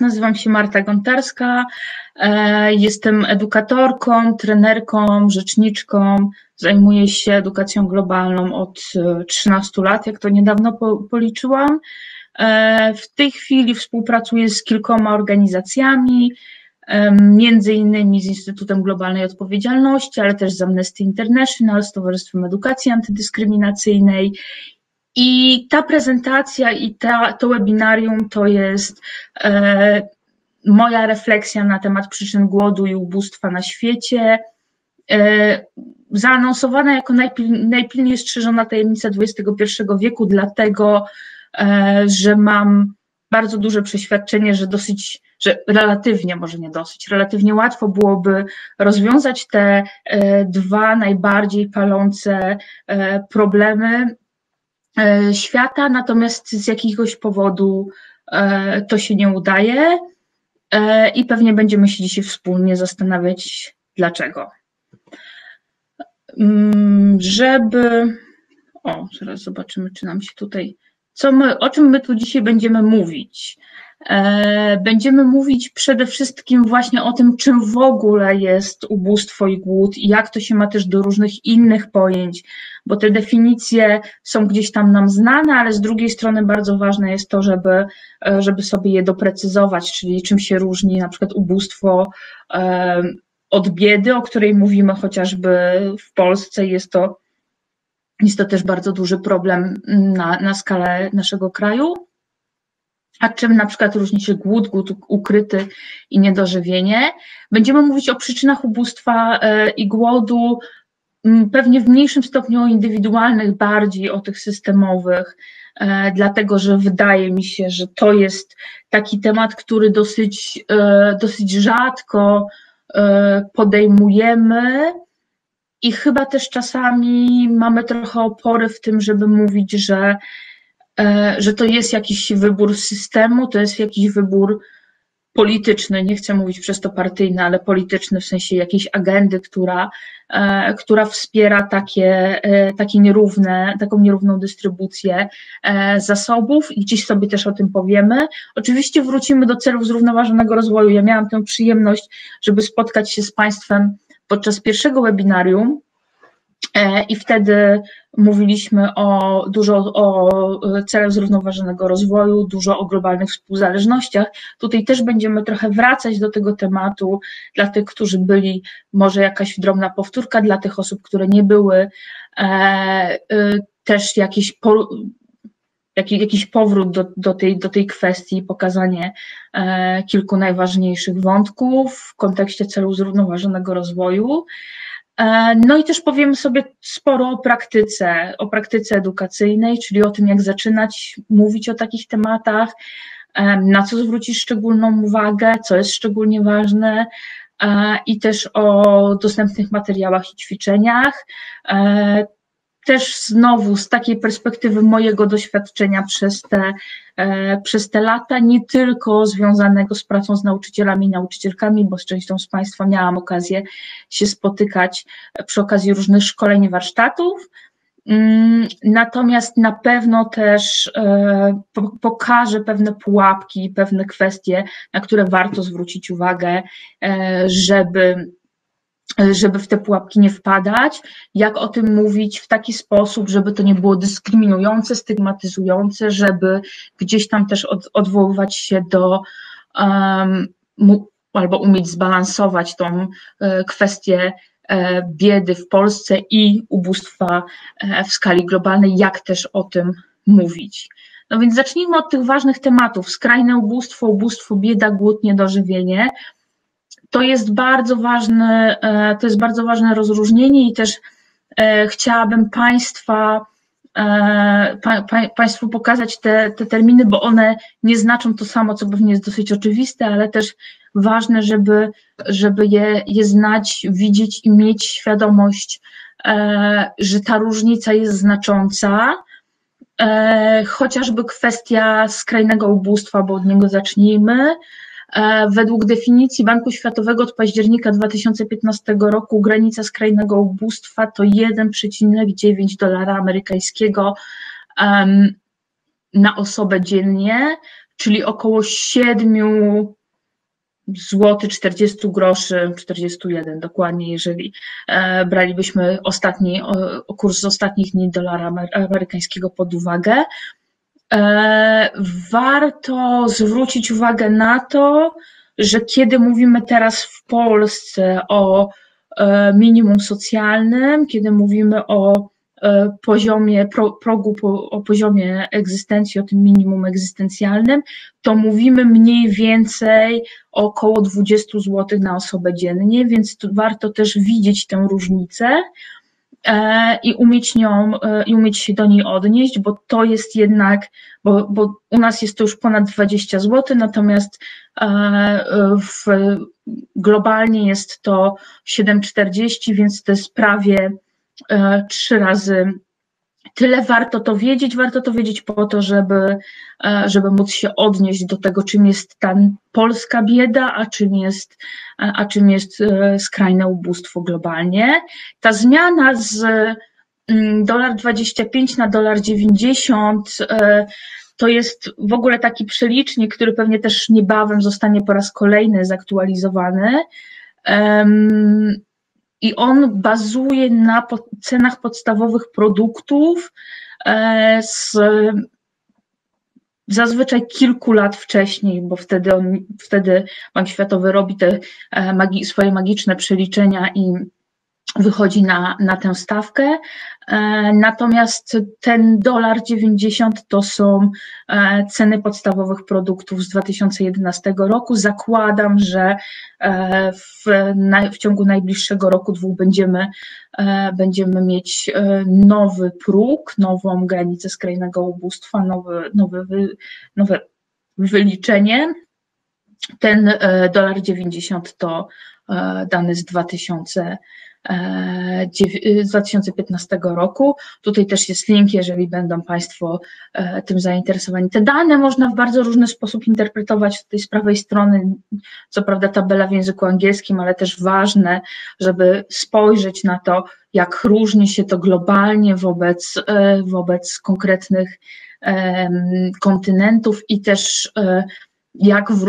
Nazywam się Marta Gontarska, jestem edukatorką, trenerką, rzeczniczką, zajmuję się edukacją globalną od 13 lat, jak to niedawno policzyłam. W tej chwili współpracuję z kilkoma organizacjami, między innymi z Instytutem Globalnej Odpowiedzialności, ale też z Amnesty International, z Towarzystwem Edukacji Antydyskryminacyjnej. I ta prezentacja i to webinarium to jest moja refleksja na temat przyczyn głodu i ubóstwa na świecie, zaanonsowana jako najpilniej strzeżona tajemnica XXI wieku, dlatego, że mam bardzo duże przeświadczenie, że relatywnie łatwo byłoby rozwiązać te dwa najbardziej palące problemy świata, natomiast z jakiegoś powodu to się nie udaje i pewnie będziemy się dzisiaj wspólnie zastanawiać, dlaczego. Zaraz zobaczymy, czy nam się tutaj... o czym my tu dzisiaj będziemy mówić? Będziemy mówić przede wszystkim właśnie o tym, czym w ogóle jest ubóstwo i głód i jak to się ma też do różnych innych pojęć, bo te definicje są gdzieś tam nam znane, ale z drugiej strony bardzo ważne jest to, żeby sobie je doprecyzować, czyli czym się różni na przykład ubóstwo od biedy, o której mówimy chociażby w Polsce. Jest to też bardzo duży problem na skalę naszego kraju. A czym na przykład różni się głód ukryty i niedożywienie. Będziemy mówić o przyczynach ubóstwa i głodu, pewnie w mniejszym stopniu o indywidualnych, bardziej o tych systemowych, dlatego że wydaje mi się, że to jest taki temat, który dosyć rzadko podejmujemy. I chyba też czasami mamy trochę opory w tym, żeby mówić, że to jest jakiś wybór systemu, to jest jakiś wybór polityczny, nie chcę mówić przez to partyjny, ale polityczny w sensie jakiejś agendy, która wspiera taką nierówną dystrybucję zasobów i dziś sobie też o tym powiemy. Oczywiście wrócimy do celów zrównoważonego rozwoju. Ja miałam tę przyjemność, żeby spotkać się z Państwem podczas pierwszego webinarium i wtedy mówiliśmy dużo o celach zrównoważonego rozwoju, dużo o globalnych współzależnościach. Tutaj też będziemy trochę wracać do tego tematu dla tych, którzy byli, może jakaś drobna powtórka dla tych osób, które nie były, też jakiś powrót do tej kwestii i pokazanie kilku najważniejszych wątków w kontekście celów zrównoważonego rozwoju. No i też powiemy sobie sporo o praktyce edukacyjnej, czyli o tym, jak zaczynać mówić o takich tematach, na co zwrócić szczególną uwagę, co jest szczególnie ważne, i też o dostępnych materiałach i ćwiczeniach. Też znowu z takiej perspektywy mojego doświadczenia przez te lata, nie tylko związanego z pracą z nauczycielami i nauczycielkami, bo z częścią z Państwa miałam okazję się spotykać przy okazji różnych szkoleń i warsztatów, natomiast na pewno też pokażę pewne pułapki i pewne kwestie, na które warto zwrócić uwagę, żeby w te pułapki nie wpadać, jak o tym mówić w taki sposób, żeby to nie było dyskryminujące, stygmatyzujące, żeby gdzieś tam też odwoływać się do, albo umieć zbalansować tą kwestię biedy w Polsce i ubóstwa w skali globalnej, jak też o tym mówić. No więc zacznijmy od tych ważnych tematów. Skrajne ubóstwo, bieda, głód, niedożywienie. To jest bardzo ważne rozróżnienie i też chciałabym Państwu pokazać te terminy, bo one nie znaczą to samo, co pewnie jest dosyć oczywiste, ale też ważne, żeby je znać, widzieć i mieć świadomość, że ta różnica jest znacząca, chociażby kwestia skrajnego ubóstwa, bo od niego zacznijmy. Według definicji Banku Światowego od października 2015 roku granica skrajnego ubóstwa to 1,9 dolara amerykańskiego na osobę dziennie, czyli około 7,40 zł, 41 dokładnie, jeżeli bralibyśmy ostatni, kurs z ostatnich dni dolara amerykańskiego pod uwagę. Warto zwrócić uwagę na to, że kiedy mówimy teraz w Polsce o minimum socjalnym, kiedy mówimy o poziomie progu, o poziomie egzystencji, o tym minimum egzystencjalnym, to mówimy mniej więcej około 20 zł na osobę dziennie, więc tu warto też widzieć tę różnicę i umieć się do niej odnieść, bo to jest jednak, bo u nas jest to już ponad 20 zł, natomiast globalnie jest to 7,40, więc to jest prawie 3 razy tyle. Warto to wiedzieć po to, żeby móc się odnieść do tego, czym jest ta polska bieda, a czym jest skrajne ubóstwo globalnie. Ta zmiana z $1,25 na $1,90 to jest w ogóle taki przelicznik, który pewnie też niebawem zostanie po raz kolejny zaktualizowany. I on bazuje na cenach podstawowych produktów z zazwyczaj kilku lat wcześniej, bo wtedy Bank Światowy robi te swoje magiczne przeliczenia i wychodzi na tę stawkę. Natomiast ten $1,90 to są ceny podstawowych produktów z 2011 roku. Zakładam, że w ciągu najbliższego roku, dwóch będziemy mieć nowy próg, nową granicę skrajnego ubóstwa, nowe wyliczenie. Ten $1,90 to dane z 2015 roku. Tutaj też jest link, jeżeli będą Państwo tym zainteresowani. Te dane można w bardzo różny sposób interpretować. Tutaj z prawej strony, co prawda tabela w języku angielskim, ale też ważne, żeby spojrzeć na to, jak różni się to globalnie wobec konkretnych kontynentów i też jak w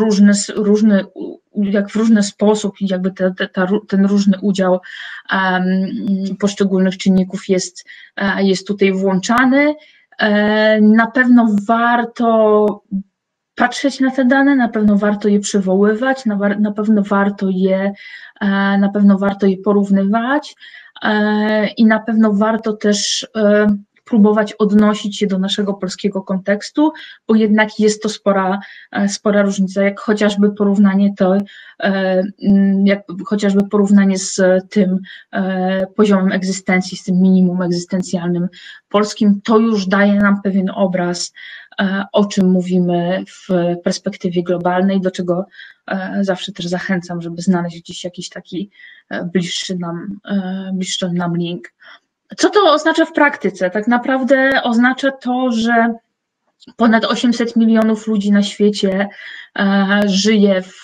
różny sposób i jakby ten różny udział poszczególnych czynników jest tutaj włączany. Na pewno warto patrzeć na te dane, na pewno warto je przywoływać, na pewno warto je porównywać i na pewno warto też próbować odnosić się do naszego polskiego kontekstu, bo jednak jest to spora różnica, jak chociażby porównanie z tym poziomem egzystencji, z tym minimum egzystencjalnym polskim. To już daje nam pewien obraz, o czym mówimy w perspektywie globalnej, do czego zawsze też zachęcam, żeby znaleźć gdzieś jakiś taki bliższy nam link. Co to oznacza w praktyce? Tak naprawdę oznacza to, że ponad 800 milionów ludzi na świecie żyje w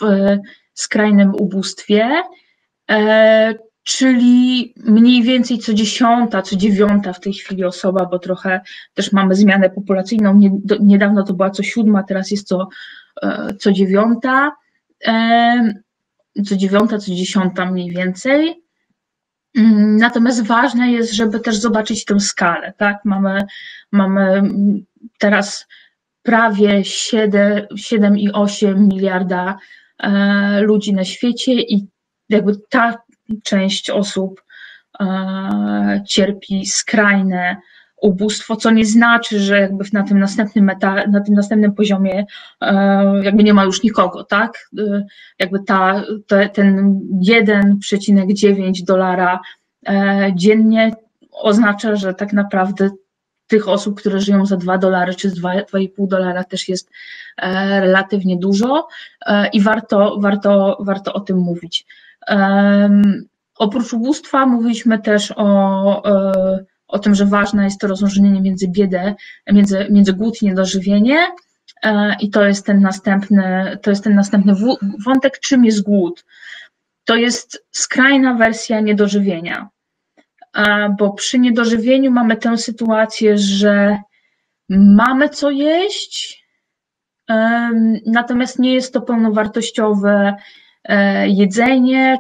skrajnym ubóstwie, czyli mniej więcej co 9. w tej chwili osoba, bo trochę też mamy zmianę populacyjną. Niedawno to była co 7, teraz jest co 9. Co 9, co 10 mniej więcej. Natomiast ważne jest, żeby też zobaczyć tę skalę, tak? Mamy teraz prawie 7,8 miliarda ludzi na świecie i jakby ta część osób cierpi skrajne ubóstwo, co nie znaczy, że jakby na tym następnym poziomie jakby nie ma już nikogo, tak? Jakby ten $1,9 dziennie oznacza, że tak naprawdę tych osób, które żyją za $2 czy $2,5 też jest relatywnie dużo i warto o tym mówić. Oprócz ubóstwa mówiliśmy też o tym, że ważne jest to rozróżnienie między głód i niedożywienie i to jest ten następny wątek, czym jest głód. To jest skrajna wersja niedożywienia, bo przy niedożywieniu mamy tę sytuację, że mamy co jeść, Natomiast nie jest to pełnowartościowe jedzenie,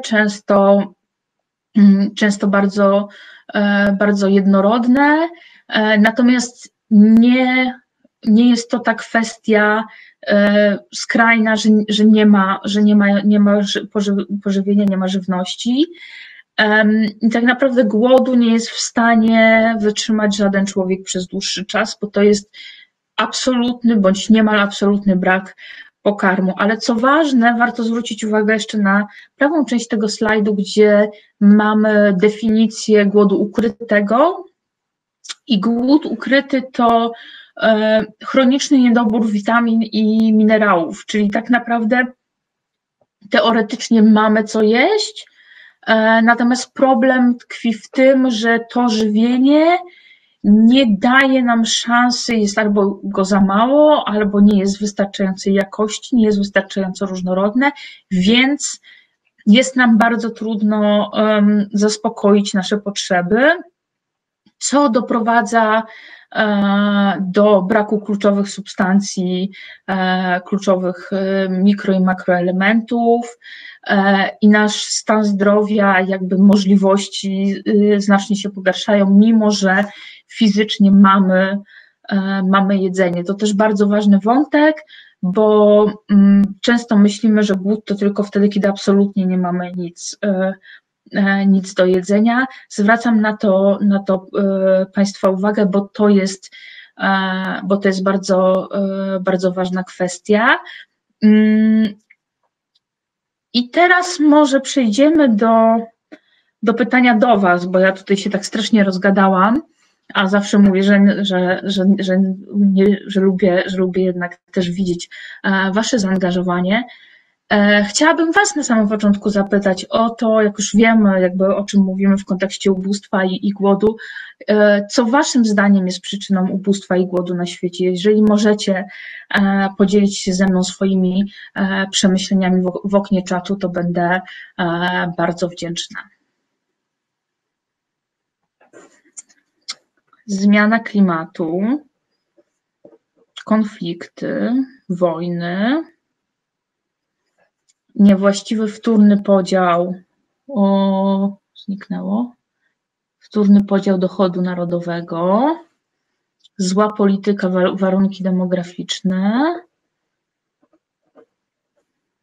często bardzo, bardzo jednorodne, natomiast nie jest to ta kwestia skrajna, że nie ma pożywienia, nie ma żywności. I tak naprawdę głodu nie jest w stanie wytrzymać żaden człowiek przez dłuższy czas, bo to jest absolutny bądź niemal absolutny brak pokarmu. Ale co ważne, warto zwrócić uwagę jeszcze na prawą część tego slajdu, gdzie mamy definicję głodu ukrytego. I głód ukryty to chroniczny niedobór witamin i minerałów, czyli tak naprawdę teoretycznie mamy co jeść, natomiast problem tkwi w tym, że to żywienie nie daje nam szansy, jest albo go za mało, albo nie jest wystarczającej jakości, nie jest wystarczająco różnorodne, więc jest nam bardzo trudno zaspokoić nasze potrzeby, co doprowadza do braku kluczowych substancji, kluczowych mikro i makroelementów i nasz stan zdrowia, jakby możliwości znacznie się pogarszają, mimo że fizycznie mamy jedzenie. To też bardzo ważny wątek, bo często myślimy, że głód to tylko wtedy, kiedy absolutnie nie mamy nic do jedzenia. Zwracam na to Państwa uwagę, bo to jest bardzo, bardzo ważna kwestia. I teraz może przejdziemy do pytania do Was, bo ja tutaj się tak strasznie rozgadałam, a zawsze mówię, że lubię jednak też widzieć Wasze zaangażowanie. Chciałabym Was na samym początku zapytać o to, jak już wiemy, jakby o czym mówimy w kontekście ubóstwa i głodu, co Waszym zdaniem jest przyczyną ubóstwa i głodu na świecie? Jeżeli możecie podzielić się ze mną swoimi przemyśleniami w oknie czatu, to będę bardzo wdzięczna. Zmiana klimatu, konflikty, wojny, niewłaściwy wtórny podział, wtórny podział dochodu narodowego, zła polityka, warunki demograficzne,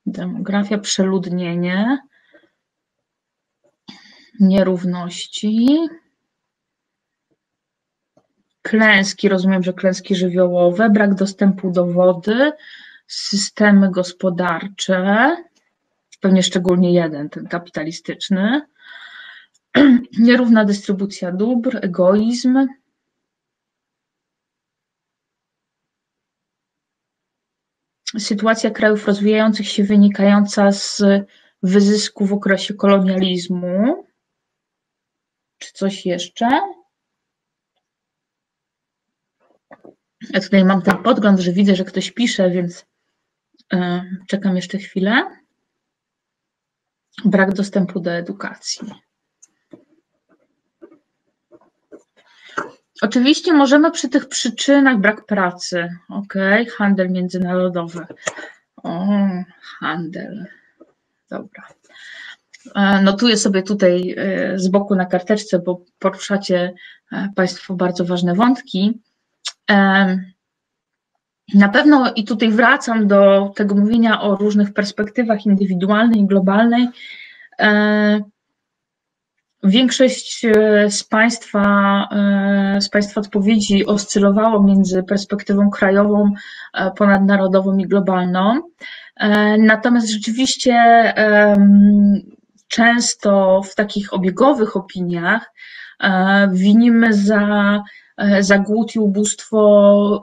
demografia, przeludnienie, nierówności, klęski, rozumiem, że klęski żywiołowe, brak dostępu do wody, systemy gospodarcze, pewnie szczególnie jeden, ten kapitalistyczny, nierówna dystrybucja dóbr, egoizm, sytuacja krajów rozwijających się wynikająca z wyzysku w okresie kolonializmu, czy coś jeszcze? Ja tutaj mam ten podgląd, że widzę, że ktoś pisze, więc czekam jeszcze chwilę. Brak dostępu do edukacji. Oczywiście możemy przy tych przyczynach brak pracy. Okej, handel międzynarodowy. O, handel. Dobra. Notuję sobie tutaj z boku na karteczce, bo poruszacie Państwo bardzo ważne wątki. Na pewno i tutaj wracam do tego mówienia o różnych perspektywach indywidualnej i globalnej. Większość z Państwa odpowiedzi oscylowało między perspektywą krajową, ponadnarodową i globalną. Natomiast rzeczywiście często w takich obiegowych opiniach winimy za głód i ubóstwo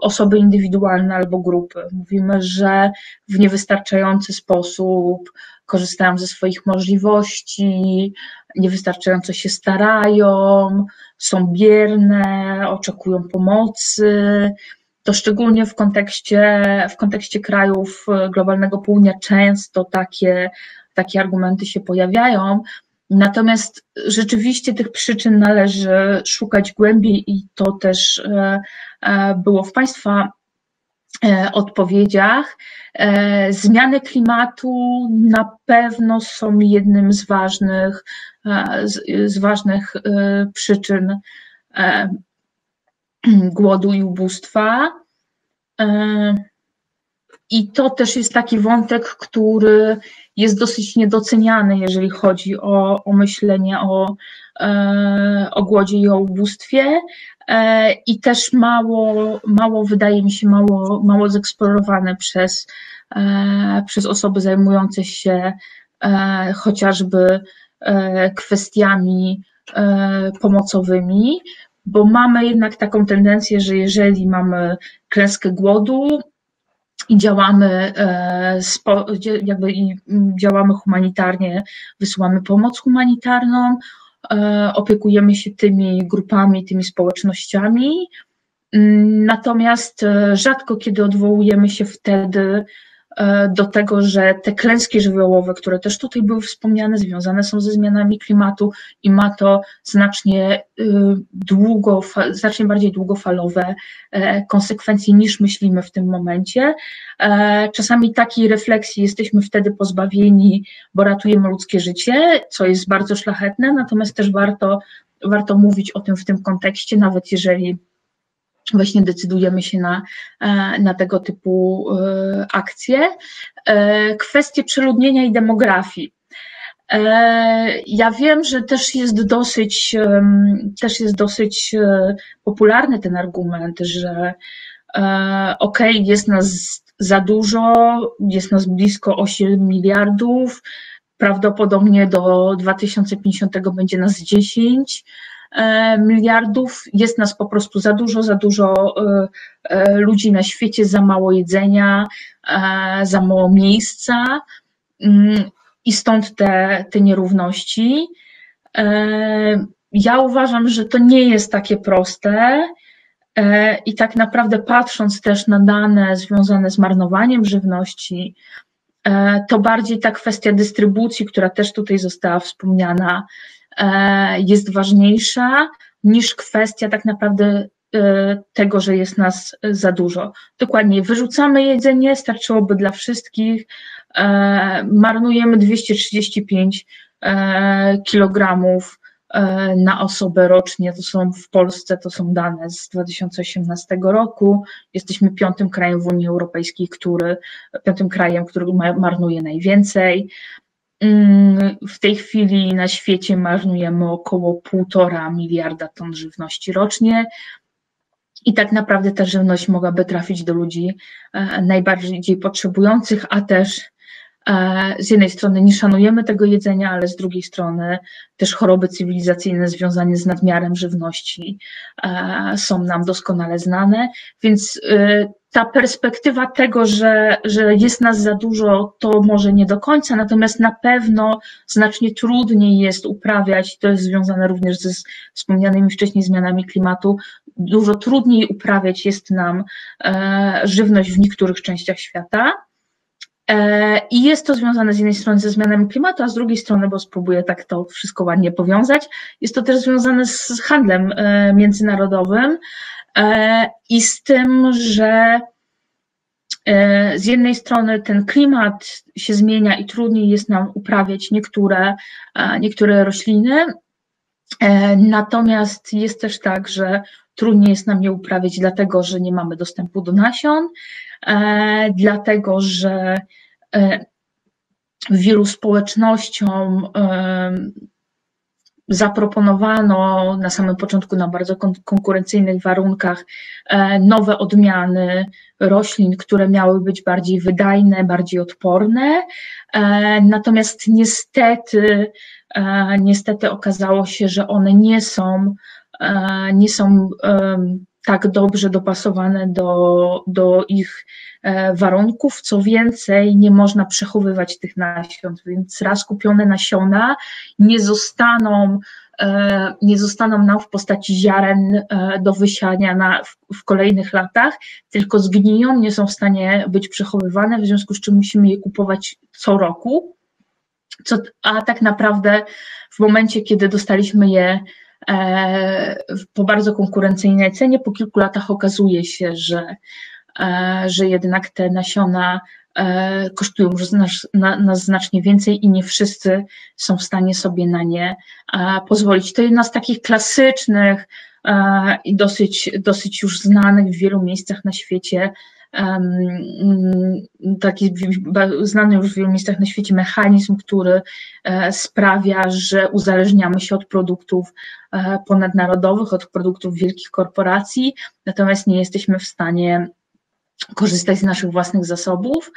osoby indywidualne albo grupy. Mówimy, że w niewystarczający sposób korzystają ze swoich możliwości, niewystarczająco się starają, są bierne, oczekują pomocy. To szczególnie w kontekście krajów globalnego południa często takie argumenty się pojawiają. Natomiast rzeczywiście tych przyczyn należy szukać głębiej i to też było w Państwa odpowiedziach. Zmiany klimatu na pewno są jednym z ważnych przyczyn głodu i ubóstwa. I to też jest taki wątek, który jest dosyć niedoceniany, jeżeli chodzi o myślenie o głodzie i o ubóstwie, i też mało, wydaje mi się, zeksplorowane przez osoby zajmujące się chociażby kwestiami pomocowymi, bo mamy jednak taką tendencję, że jeżeli mamy klęskę głodu i działamy humanitarnie, wysyłamy pomoc humanitarną, opiekujemy się tymi grupami, tymi społecznościami, natomiast rzadko kiedy odwołujemy się wtedy do tego, że te klęski żywiołowe, które też tutaj były wspomniane, związane są ze zmianami klimatu i ma to znacznie bardziej długofalowe konsekwencje niż myślimy w tym momencie. Czasami takiej refleksji jesteśmy wtedy pozbawieni, bo ratujemy ludzkie życie, co jest bardzo szlachetne, natomiast też warto mówić o tym w tym kontekście, nawet jeżeli właśnie decydujemy się na tego typu akcje. Kwestie przeludnienia i demografii. Ja wiem, że też jest dosyć popularny ten argument, że okej, jest nas za dużo, jest nas blisko 8 miliardów, prawdopodobnie do 2050 będzie nas 10 miliardów, jest nas po prostu za dużo ludzi na świecie, za mało jedzenia, za mało miejsca i stąd te nierówności. Ja uważam, że to nie jest takie proste i tak naprawdę patrząc też na dane związane z marnowaniem żywności, to bardziej ta kwestia dystrybucji, która też tutaj została wspomniana, jest ważniejsza niż kwestia tak naprawdę tego, że jest nas za dużo. Dokładnie, wyrzucamy jedzenie, starczyłoby dla wszystkich, marnujemy 235 kg na osobę rocznie, to są w Polsce, to są dane z 2018 roku, jesteśmy piątym krajem w Unii Europejskiej, który marnuje najwięcej. W tej chwili na świecie marnujemy około 1,5 miliarda ton żywności rocznie i tak naprawdę ta żywność mogłaby trafić do ludzi najbardziej potrzebujących, a też z jednej strony nie szanujemy tego jedzenia, ale z drugiej strony też choroby cywilizacyjne związane z nadmiarem żywności są nam doskonale znane, więc ta perspektywa tego, że jest nas za dużo, to może nie do końca, natomiast na pewno znacznie trudniej jest uprawiać, to jest związane również ze wspomnianymi wcześniej zmianami klimatu, dużo trudniej uprawiać jest nam żywność w niektórych częściach świata. I jest to związane z jednej strony ze zmianami klimatu, a z drugiej strony, bo spróbuję tak to wszystko ładnie powiązać, jest to też związane z handlem międzynarodowym i z tym, że z jednej strony ten klimat się zmienia i trudniej jest nam uprawiać niektóre rośliny, natomiast jest też tak, że trudniej jest nam je uprawiać dlatego, że nie mamy dostępu do nasion, dlatego, że wielu społecznościom zaproponowano na samym początku na bardzo konkurencyjnych warunkach nowe odmiany roślin, które miały być bardziej wydajne, bardziej odporne, natomiast niestety okazało się, że one nie są tak dobrze dopasowane do ich warunków. Co więcej, nie można przechowywać tych nasion, więc raz kupione nasiona nie zostaną nam w postaci ziaren do wysiania w kolejnych latach, tylko zgniją, nie są w stanie być przechowywane, w związku z czym musimy je kupować co roku, a tak naprawdę w momencie, kiedy dostaliśmy je po bardzo konkurencyjnej cenie, po kilku latach okazuje się, że że jednak te nasiona kosztują już nas znacznie więcej i nie wszyscy są w stanie sobie na nie pozwolić. To jedna z takich klasycznych i dosyć już znanych w wielu miejscach na świecie, taki znany już w wielu miejscach na świecie mechanizm, który sprawia, że uzależniamy się od produktów ponadnarodowych, od produktów wielkich korporacji, natomiast nie jesteśmy w stanie korzystać z naszych własnych zasobów,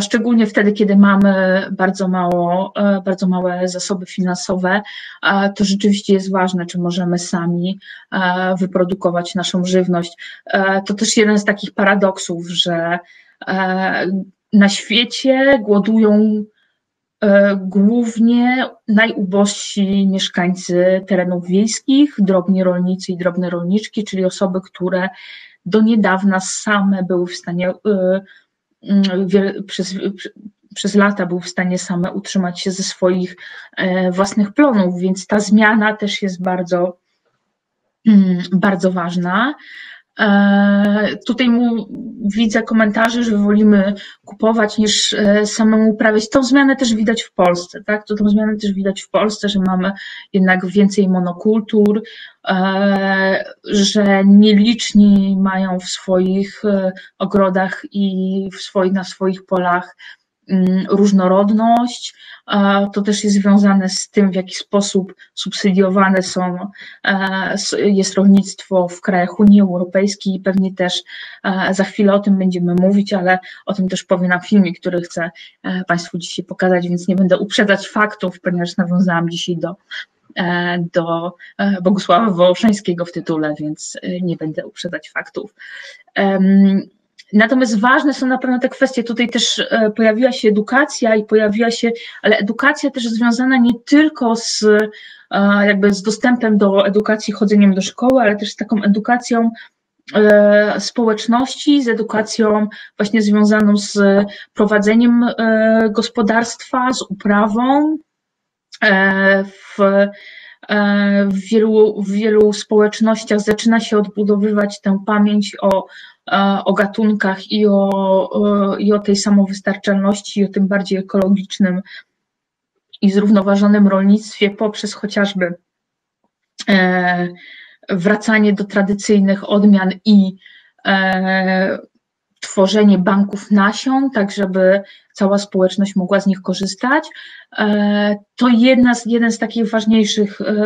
szczególnie wtedy, kiedy mamy bardzo małe zasoby finansowe. To rzeczywiście jest ważne, czy możemy sami wyprodukować naszą żywność. To też jeden z takich paradoksów, że na świecie głodują głównie najubożsi mieszkańcy terenów wiejskich, drobni rolnicy i drobne rolniczki, czyli osoby, które do niedawna same były w stanie, przez lata były w stanie same utrzymać się ze swoich własnych plonów, więc ta zmiana też jest bardzo ważna. Tutaj widzę komentarze, że wolimy kupować niż samemu uprawiać. Tą zmianę też widać w Polsce, tak? Tą zmianę też widać w Polsce, że mamy jednak więcej monokultur, że nieliczni mają w swoich ogrodach i na swoich polach różnorodność. To też jest związane z tym, w jaki sposób subsydiowane jest rolnictwo w krajach Unii Europejskiej i pewnie też za chwilę o tym będziemy mówić, ale o tym też powiem na filmie, który chcę Państwu dzisiaj pokazać, więc nie będę uprzedzać faktów, ponieważ nawiązałam dzisiaj do Bogusława Wołoszyńskiego w tytule, więc nie będę uprzedzać faktów. Natomiast ważne są na pewno te kwestie, tutaj też pojawiła się edukacja ale edukacja też związana nie tylko z dostępem do edukacji, chodzeniem do szkoły, ale też z taką edukacją społeczności, z edukacją właśnie związaną z prowadzeniem gospodarstwa, z uprawą. W wielu społecznościach zaczyna się odbudowywać tę pamięć o gatunkach i o tej samowystarczalności, i o tym bardziej ekologicznym i zrównoważonym rolnictwie poprzez chociażby wracanie do tradycyjnych odmian i tworzenie banków nasion, tak żeby cała społeczność mogła z nich korzystać. To jeden z takich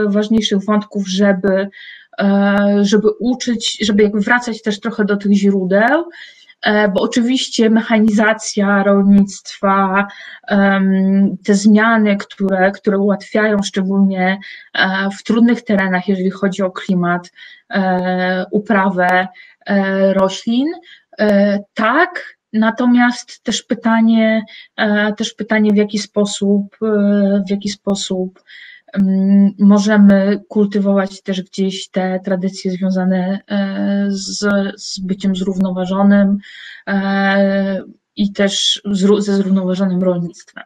ważniejszych wątków, żeby uczyć, żeby wracać też trochę do tych źródeł, bo oczywiście mechanizacja rolnictwa, te zmiany, które ułatwiają szczególnie w trudnych terenach, jeżeli chodzi o klimat, uprawę roślin, tak, natomiast też pytanie, w jaki sposób możemy kultywować też gdzieś te tradycje związane z byciem zrównoważonym i też ze zrównoważonym rolnictwem.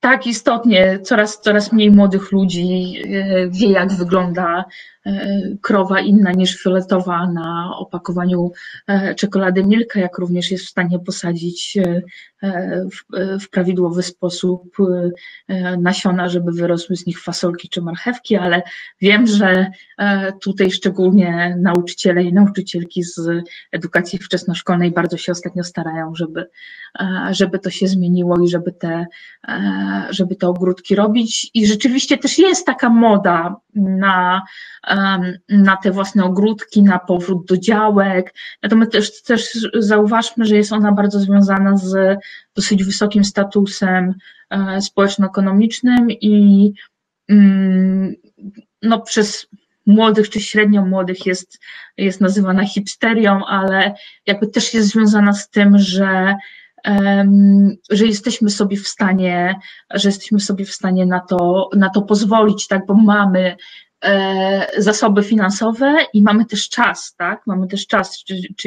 Tak, istotnie, coraz mniej młodych ludzi wie, jak wygląda krowa inna niż fioletowa na opakowaniu czekolady Milka, jak również jest w stanie posadzić w prawidłowy sposób nasiona, żeby wyrosły z nich fasolki czy marchewki, ale wiem, że tutaj szczególnie nauczyciele i nauczycielki z edukacji wczesnoszkolnej bardzo się ostatnio starają, żeby to się zmieniło i żeby te ogródki robić. I rzeczywiście też jest taka moda na te własne ogródki, na powrót do działek. Natomiast też zauważmy, że jest ona bardzo związana z dosyć wysokim statusem społeczno-ekonomicznym i no, przez młodych czy średnio młodych jest nazywana hipsterią, ale jakby też jest związana z tym, że jesteśmy sobie w stanie na to pozwolić, tak, bo mamy zasoby finansowe i mamy też czas, tak? Mamy też czas,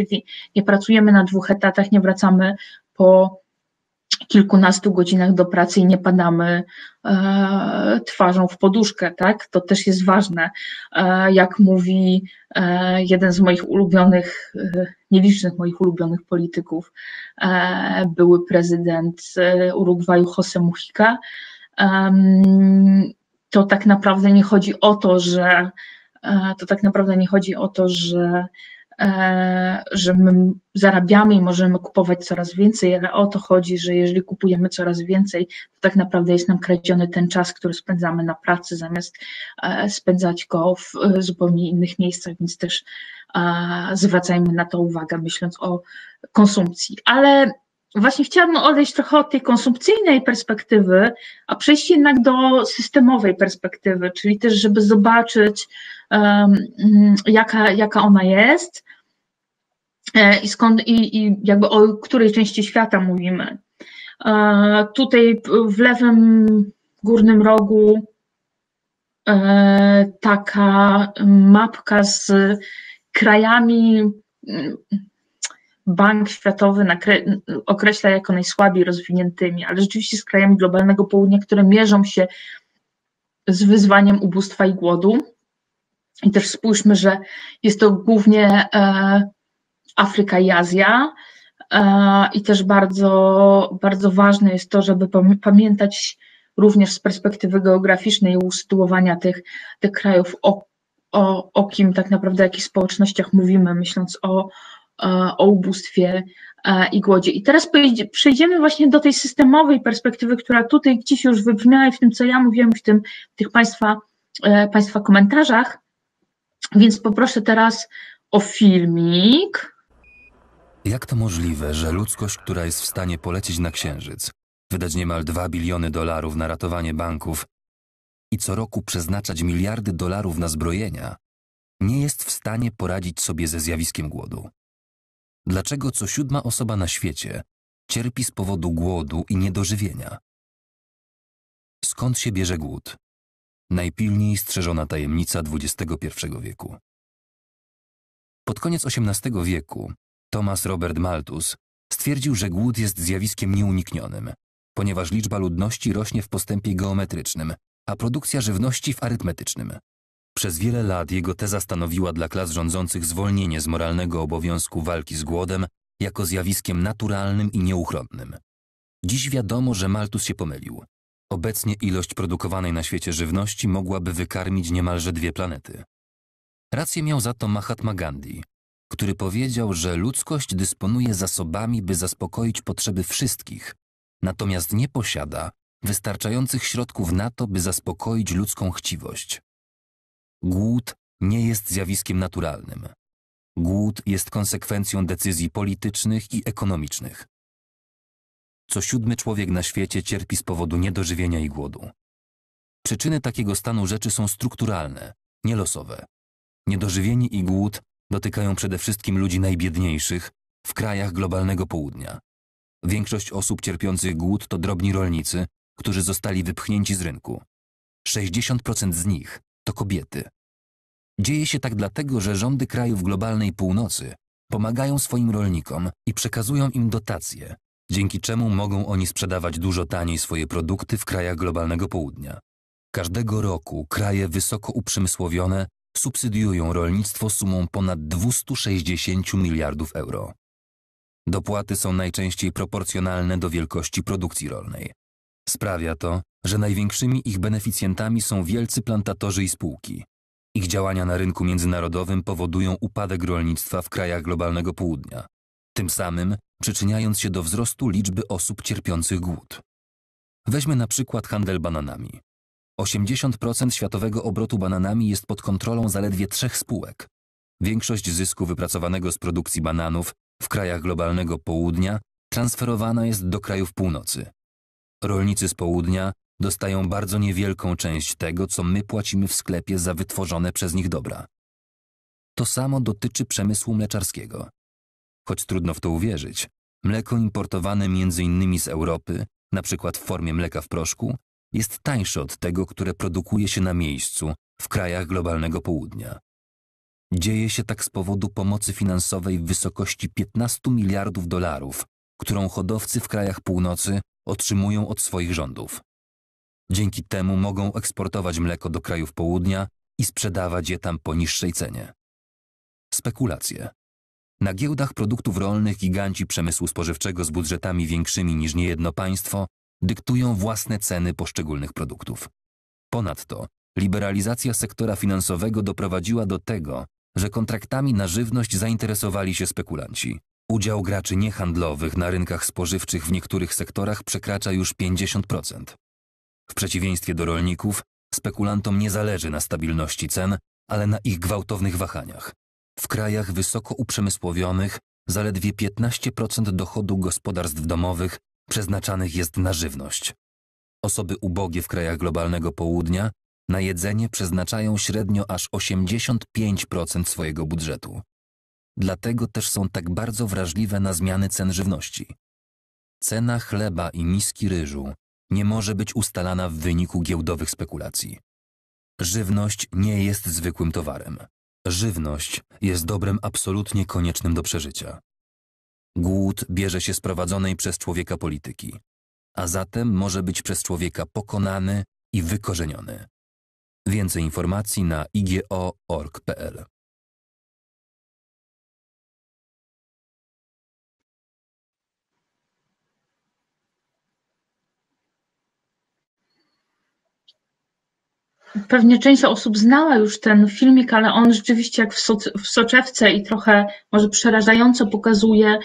czyli nie pracujemy na dwóch etatach, nie wracamy po kilkunastu godzinach do pracy i nie padamy twarzą w poduszkę, tak? To też jest ważne. Jak mówi jeden z moich ulubionych, nielicznych moich ulubionych polityków, były prezydent Urugwaju José Mujica, to tak naprawdę nie chodzi o to, że że my zarabiamy i możemy kupować coraz więcej, ale o to chodzi, że jeżeli kupujemy coraz więcej, to tak naprawdę jest nam kradziony ten czas, który spędzamy na pracy, zamiast spędzać go w zupełnie innych miejscach, więc też zwracajmy na to uwagę, myśląc o konsumpcji. Ale właśnie chciałabym odejść trochę od tej konsumpcyjnej perspektywy, a przejść jednak do systemowej perspektywy, czyli też, żeby zobaczyć, jaka ona jest i skąd, i jakby o której części świata mówimy. Tutaj w lewym górnym rogu taka mapka z krajami. Bank Światowy określa jako najsłabiej rozwiniętymi, ale rzeczywiście z krajami globalnego południa, które mierzą się z wyzwaniem ubóstwa i głodu. I też spójrzmy, że jest to głównie Afryka i Azja. I też bardzo, bardzo ważne jest to, żeby pamiętać również z perspektywy geograficznej i usytuowania tych krajów, o kim tak naprawdę, o jakich społecznościach mówimy, myśląc o ubóstwie i głodzie. I teraz przejdziemy właśnie do tej systemowej perspektywy, która tutaj gdzieś już wybrzmiała i w tym, co ja mówiłam, w tych Państwa komentarzach. Więc poproszę teraz o filmik. Jak to możliwe, że ludzkość, która jest w stanie polecieć na Księżyc, wydać niemal $2 biliony na ratowanie banków i co roku przeznaczać miliardy dolarów na zbrojenia, nie jest w stanie poradzić sobie ze zjawiskiem głodu? Dlaczego co 7. osoba na świecie cierpi z powodu głodu i niedożywienia? Skąd się bierze głód? Najpilniej strzeżona tajemnica XXI wieku. Pod koniec XVIII wieku Thomas Robert Malthus stwierdził, że głód jest zjawiskiem nieuniknionym, ponieważ liczba ludności rośnie w postępie geometrycznym, a produkcja żywności w arytmetycznym. Przez wiele lat jego teza stanowiła dla klas rządzących zwolnienie z moralnego obowiązku walki z głodem jako zjawiskiem naturalnym i nieuchronnym. Dziś wiadomo, że Malthus się pomylił. Obecnie ilość produkowanej na świecie żywności mogłaby wykarmić niemalże 2 planety. Rację miał za to Mahatma Gandhi, który powiedział, że ludzkość dysponuje zasobami, by zaspokoić potrzeby wszystkich, natomiast nie posiada wystarczających środków na to, by zaspokoić ludzką chciwość. Głód nie jest zjawiskiem naturalnym. Głód jest konsekwencją decyzji politycznych i ekonomicznych. Co 7. człowiek na świecie cierpi z powodu niedożywienia i głodu. Przyczyny takiego stanu rzeczy są strukturalne, nie losowe. Niedożywienie i głód dotykają przede wszystkim ludzi najbiedniejszych w krajach globalnego południa. Większość osób cierpiących głód to drobni rolnicy, którzy zostali wypchnięci z rynku. 60% z nich to kobiety. Dzieje się tak dlatego, że rządy krajów globalnej północy pomagają swoim rolnikom i przekazują im dotacje, dzięki czemu mogą oni sprzedawać dużo taniej swoje produkty w krajach globalnego południa. Każdego roku kraje wysoko uprzemysłowione subsydiują rolnictwo sumą ponad 260 miliardów euro. Dopłaty są najczęściej proporcjonalne do wielkości produkcji rolnej. Sprawia to, że największymi ich beneficjentami są wielcy plantatorzy i spółki. Ich działania na rynku międzynarodowym powodują upadek rolnictwa w krajach globalnego południa, tym samym przyczyniając się do wzrostu liczby osób cierpiących głód. Weźmy na przykład handel bananami. 80% światowego obrotu bananami jest pod kontrolą zaledwie 3 spółek. Większość zysku wypracowanego z produkcji bananów w krajach globalnego południa transferowana jest do krajów północy. Rolnicy z południa dostają bardzo niewielką część tego, co my płacimy w sklepie za wytworzone przez nich dobra. To samo dotyczy przemysłu mleczarskiego. Choć trudno w to uwierzyć, mleko importowane m.in. z Europy, np. w formie mleka w proszku, jest tańsze od tego, które produkuje się na miejscu w krajach globalnego południa. Dzieje się tak z powodu pomocy finansowej w wysokości 15 miliardów dolarów którą hodowcy w krajach północy otrzymują od swoich rządów. Dzięki temu mogą eksportować mleko do krajów południa i sprzedawać je tam po niższej cenie. Spekulacje. Na giełdach produktów rolnych giganci przemysłu spożywczego z budżetami większymi niż niejedno państwo dyktują własne ceny poszczególnych produktów. Ponadto liberalizacja sektora finansowego doprowadziła do tego, że kontraktami na żywność zainteresowali się spekulanci. Udział graczy niehandlowych na rynkach spożywczych w niektórych sektorach przekracza już 50%. W przeciwieństwie do rolników, spekulantom nie zależy na stabilności cen, ale na ich gwałtownych wahaniach. W krajach wysoko uprzemysłowionych zaledwie 15% dochodu gospodarstw domowych przeznaczanych jest na żywność. Osoby ubogie w krajach globalnego południa na jedzenie przeznaczają średnio aż 85% swojego budżetu. Dlatego też są tak bardzo wrażliwe na zmiany cen żywności. Cena chleba i miski ryżu nie może być ustalana w wyniku giełdowych spekulacji. Żywność nie jest zwykłym towarem. Żywność jest dobrem absolutnie koniecznym do przeżycia. Głód bierze się z prowadzonej przez człowieka polityki, a zatem może być przez człowieka pokonany i wykorzeniony. Więcej informacji na igo.org.pl. Pewnie część osób znała już ten filmik, ale on rzeczywiście jak w soczewce i trochę może przerażająco pokazuje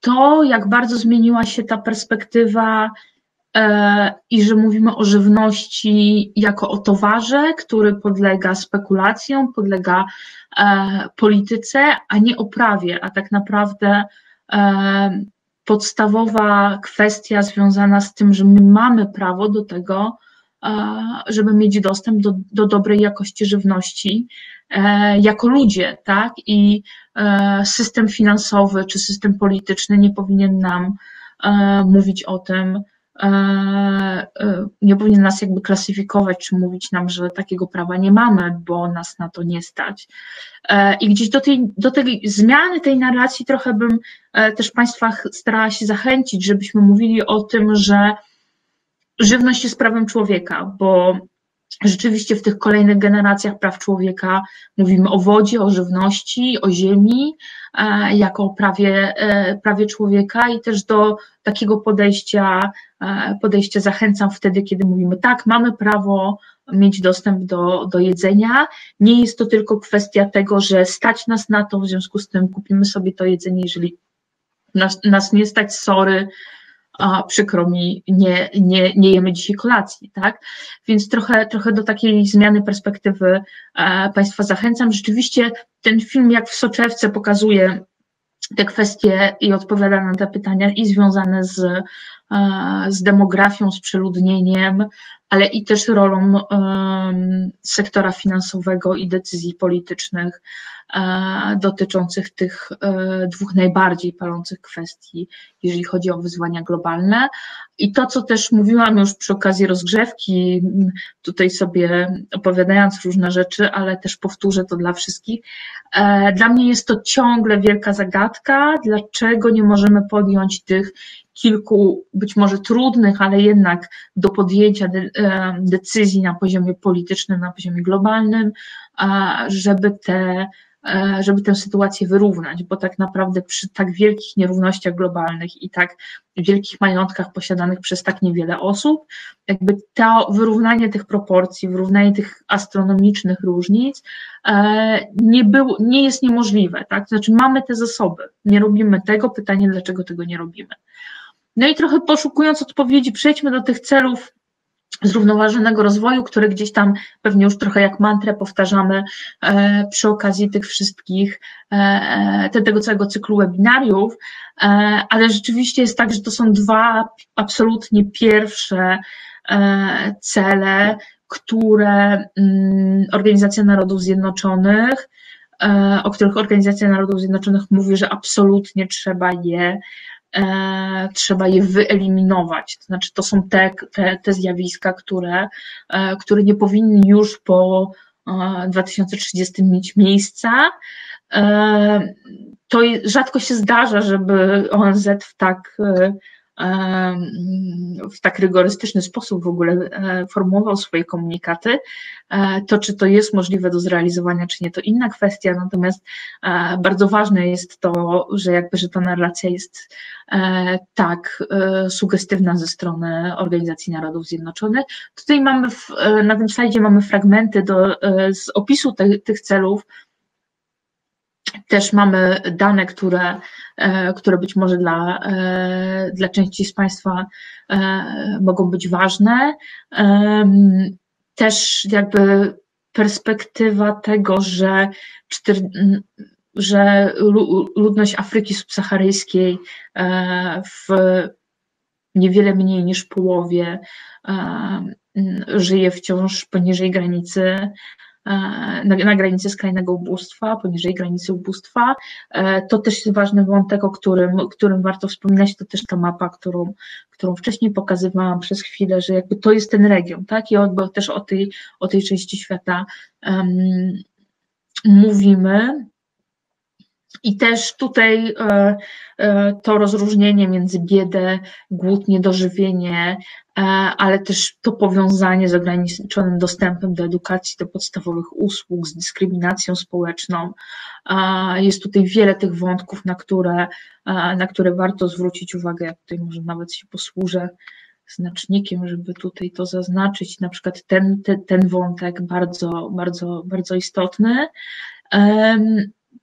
to, jak bardzo zmieniła się ta perspektywa i że mówimy o żywności jako o towarze, który podlega spekulacjom, podlega polityce, a nie oprawie, a tak naprawdę podstawowa kwestia związana z tym, że my mamy prawo do tego, żeby mieć dostęp do dobrej jakości żywności jako ludzie, tak? I system finansowy czy system polityczny nie powinien nam mówić o tym, nie powinien nas jakby klasyfikować czy mówić nam, że takiego prawa nie mamy, bo nas na to nie stać. I gdzieś do tej zmiany tej narracji trochę bym też Państwa starała się zachęcić, żebyśmy mówili o tym, że żywność jest prawem człowieka, bo rzeczywiście w tych kolejnych generacjach praw człowieka mówimy o wodzie, o żywności, o ziemi, jako o prawie człowieka i też do takiego podejścia zachęcam wtedy, kiedy mówimy tak, mamy prawo mieć dostęp do jedzenia, nie jest to tylko kwestia tego, że stać nas na to, w związku z tym kupimy sobie to jedzenie, jeżeli nas nie stać, sorry, przykro mi, nie jemy dzisiaj kolacji, tak? Więc trochę do takiej zmiany perspektywy Państwa zachęcam. Rzeczywiście ten film jak w soczewce pokazuje te kwestie i odpowiada na te pytania i związane z demografią, z przeludnieniem, ale i też rolą sektora finansowego i decyzji politycznych dotyczących tych dwóch najbardziej palących kwestii, jeżeli chodzi o wyzwania globalne. I to, co też mówiłam już przy okazji rozgrzewki, tutaj sobie opowiadając różne rzeczy, ale też powtórzę to dla wszystkich. Dla mnie jest to ciągle wielka zagadka, dlaczego nie możemy podjąć tych kilku być może trudnych, ale jednak do podjęcia decyzji na poziomie politycznym, na poziomie globalnym, żeby tę sytuację wyrównać, bo tak naprawdę przy tak wielkich nierównościach globalnych i tak wielkich majątkach posiadanych przez tak niewiele osób, jakby to wyrównanie tych proporcji, wyrównanie tych astronomicznych różnic nie jest niemożliwe, tak? Znaczy mamy te zasoby, nie robimy tego, pytanie dlaczego tego nie robimy. No i trochę poszukując odpowiedzi, przejdźmy do tych celów zrównoważonego rozwoju, które gdzieś tam pewnie już trochę jak mantrę powtarzamy przy okazji tych wszystkich, tego całego cyklu webinariów, ale rzeczywiście jest tak, że to są dwa absolutnie pierwsze cele, które Organizacja Narodów Zjednoczonych, o których Organizacja Narodów Zjednoczonych mówi, że absolutnie trzeba je wyeliminować. To znaczy to są te zjawiska, które nie powinny już po 2030 mieć miejsca. to rzadko się zdarza, żeby ONZ w tak rygorystyczny sposób w ogóle formułował swoje komunikaty. To, czy to jest możliwe do zrealizowania, czy nie, to inna kwestia, natomiast bardzo ważne jest to, że że ta narracja jest tak sugestywna ze strony Organizacji Narodów Zjednoczonych. Tutaj mamy, na tym slajdzie mamy fragmenty z opisu tych celów. Też mamy dane, które być może dla części z Państwa mogą być ważne. Też perspektywa tego, że ludność Afryki subsaharyjskiej w niewiele mniej niż połowie żyje wciąż poniżej granicy, na granicy skrajnego ubóstwa, poniżej granicy ubóstwa. To też jest ważny wątek, o którym warto wspominać, to też ta mapa, którą wcześniej pokazywałam przez chwilę, że to jest ten region, tak? I też o tej części świata mówimy. I też tutaj to rozróżnienie między biedę, głód, niedożywienie, ale też to powiązanie z ograniczonym dostępem do edukacji, do podstawowych usług, z dyskryminacją społeczną. Jest tutaj wiele tych wątków, na które warto zwrócić uwagę. Ja tutaj może nawet się posłużę znacznikiem, żeby tutaj to zaznaczyć. Na przykład ten wątek bardzo, bardzo, bardzo istotny.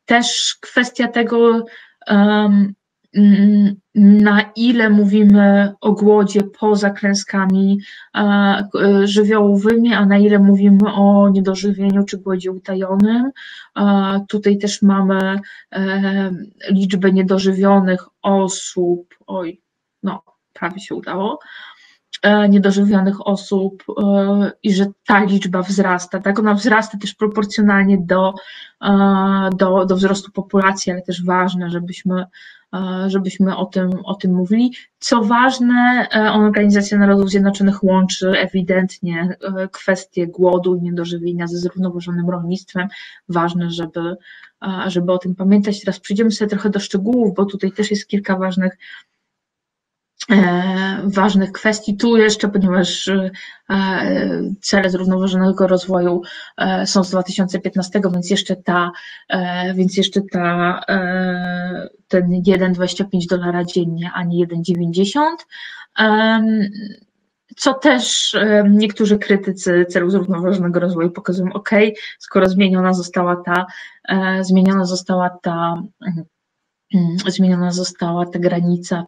Też kwestia tego, na ile mówimy o głodzie poza klęskami żywiołowymi, a na ile mówimy o niedożywieniu czy głodzie utajonym. Tutaj też mamy liczbę niedożywionych osób, prawie się udało, niedożywionych osób i że ta liczba wzrasta, tak? Ona wzrasta też proporcjonalnie do wzrostu populacji, ale też ważne, żebyśmy o tym mówili. Co ważne, Organizacja Narodów Zjednoczonych łączy ewidentnie kwestie głodu i niedożywienia ze zrównoważonym rolnictwem. Ważne, żeby o tym pamiętać. Teraz przyjdziemy sobie trochę do szczegółów, bo tutaj też jest kilka ważnych kwestii. Tu jeszcze, ponieważ cele zrównoważonego rozwoju są z 2015, więc jeszcze ten 1,25 dolara dziennie, a nie 1,90. Co też niektórzy krytycy celów zrównoważonego rozwoju pokazują, ok, skoro zmieniona została ta granica,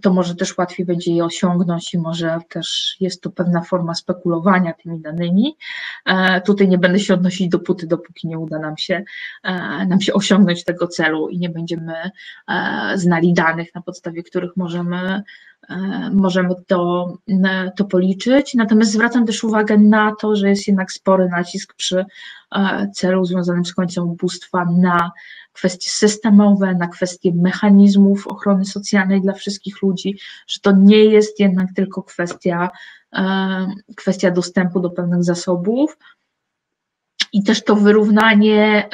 to może też łatwiej będzie je osiągnąć i może też jest to pewna forma spekulowania tymi danymi. Tutaj nie będę się odnosić dopóty, dopóki nie uda nam się osiągnąć tego celu i nie będziemy znali danych, na podstawie których możemy to policzyć. Natomiast zwracam też uwagę na to, że jest jednak spory nacisk przy celu związanym z końcem ubóstwa na kwestie systemowe, na kwestie mechanizmów ochrony socjalnej dla wszystkich ludzi, że to nie jest jednak tylko kwestia dostępu do pewnych zasobów i też to wyrównanie.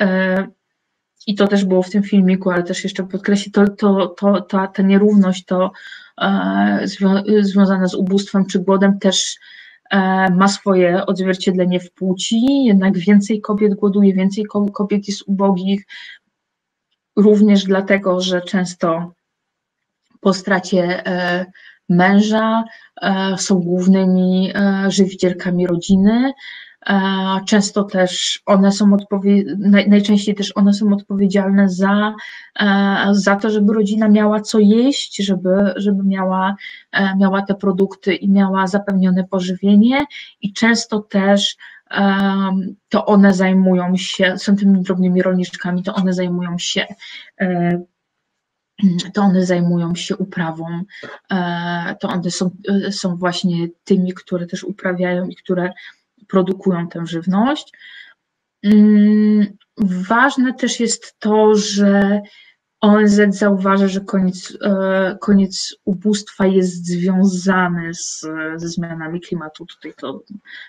I to też było w tym filmiku, ale też jeszcze podkreślę, ta nierówność związana z ubóstwem czy głodem też ma swoje odzwierciedlenie w płci, jednak więcej kobiet głoduje, więcej kobiet jest ubogich, również dlatego, że często po stracie męża są głównymi żywicielkami rodziny. Często też one są najczęściej też one są odpowiedzialne za to, żeby rodzina miała co jeść, żeby miała te produkty i miała zapewnione pożywienie, i często też to one zajmują się, są tymi drobnymi rolniczkami, to one zajmują się uprawą, to one są właśnie tymi, które też uprawiają i które produkują tę żywność. Ważne też jest to, że ONZ zauważa, że koniec ubóstwa jest związany ze zmianami klimatu. Tutaj to